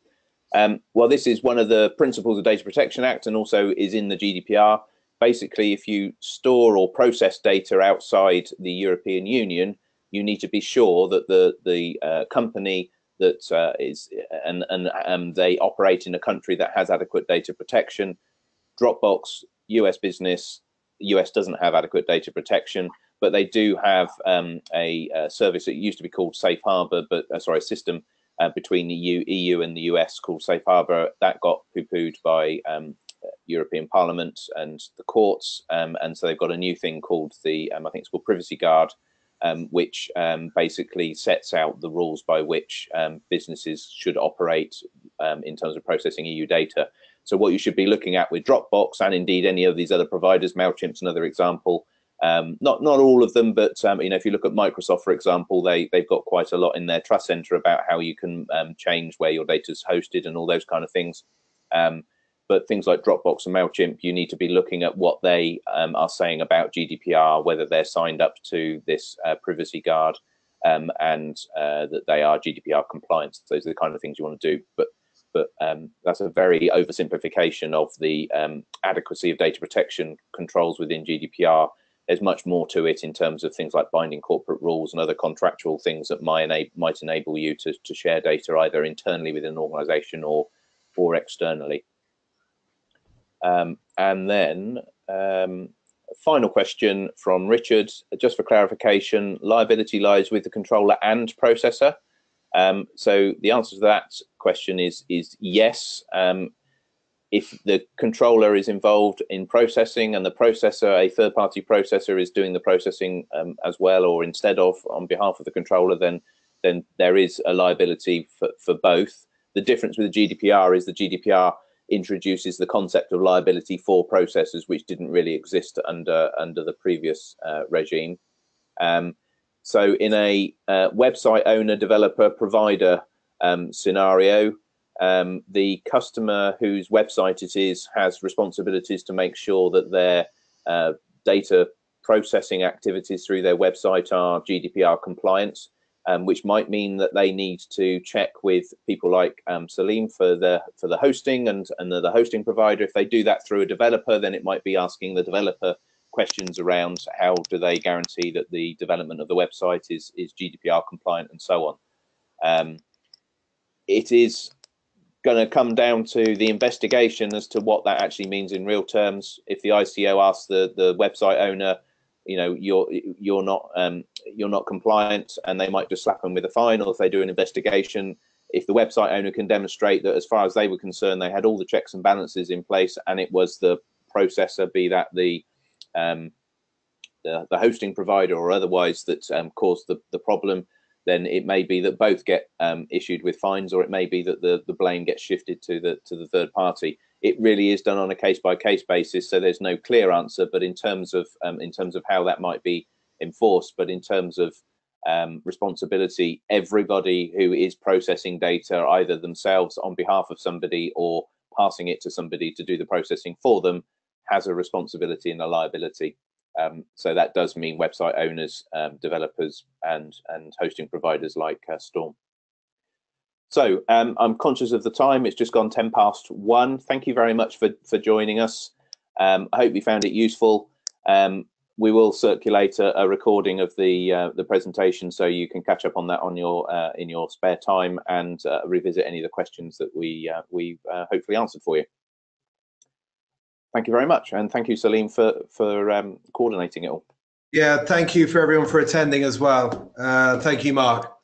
Well, this is one of the principles of Data Protection Act, and also is in the GDPR. Basically, if you store or process data outside the European Union, you need to be sure that the company that is and they operate in a country that has adequate data protection. Dropbox, US business, US doesn't have adequate data protection, but they do have a service that used to be called Safe Harbor, but sorry, a system between the EU and the US called Safe Harbor that got poo-pooed by European Parliament and the courts, and so they've got a new thing called the I think it's called Privacy Guard. Which basically sets out the rules by which businesses should operate in terms of processing EU data. So what you should be looking at with Dropbox, and indeed any of these other providers, MailChimp's another example, not all of them, but you know, if you look at Microsoft, for example, they've got quite a lot in their Trust Center about how you can change where your data is hosted and all those kind of things. But things like Dropbox and MailChimp, you need to be looking at what they are saying about GDPR, whether they're signed up to this Privacy Guard, and that they are GDPR compliant. Those are the kind of things you want to do. But but that's a very oversimplification of the adequacy of data protection controls within GDPR. There's much more to it in terms of things like binding corporate rules and other contractual things that might enable you to share data either internally within an organisation or externally. And then final question from Richard, just for clarification, liability lies with the controller and processor. So the answer to that question is yes. If the controller is involved in processing and the processor, a third-party processor, is doing the processing as well or instead of on behalf of the controller, then there is a liability for both. The difference with the GDPR is the GDPR introduces the concept of liability for processors, which didn't really exist under the previous regime. So in a website owner, developer, provider scenario, the customer whose website it is has responsibilities to make sure that their data processing activities through their website are GDPR compliant, which might mean that they need to check with people like Salim for the hosting and the hosting provider. If they do that through a developer, then it might be asking the developer questions around how do they guarantee that the development of the website is GDPR compliant and so on. It is going to come down to the investigation as to what that actually means in real terms. If the ICO asks the website owner, you know, you're not compliant, and they might just slap them with a fine. Or if they do an investigation, if the website owner can demonstrate that as far as they were concerned, they had all the checks and balances in place, and it was the processor, be that the hosting provider or otherwise, that caused the problem, then it may be that both get issued with fines, or it may be that the blame gets shifted to the third party. It really is done on a case-by-case basis, so there's no clear answer. But in terms of how that might be enforced, but in terms of responsibility, everybody who is processing data, either themselves on behalf of somebody or passing it to somebody to do the processing for them, has a responsibility and a liability. So that does mean website owners, developers, and hosting providers like Storm. So I'm conscious of the time. It's just gone 1:10. Thank you very much for joining us. I hope you found it useful. We will circulate a recording of the presentation, so you can catch up on that on your in your spare time and revisit any of the questions that we hopefully answered for you. Thank you very much, and thank you, Salim, for coordinating it all. Yeah, thank you for everyone for attending as well. Thank you, Mark.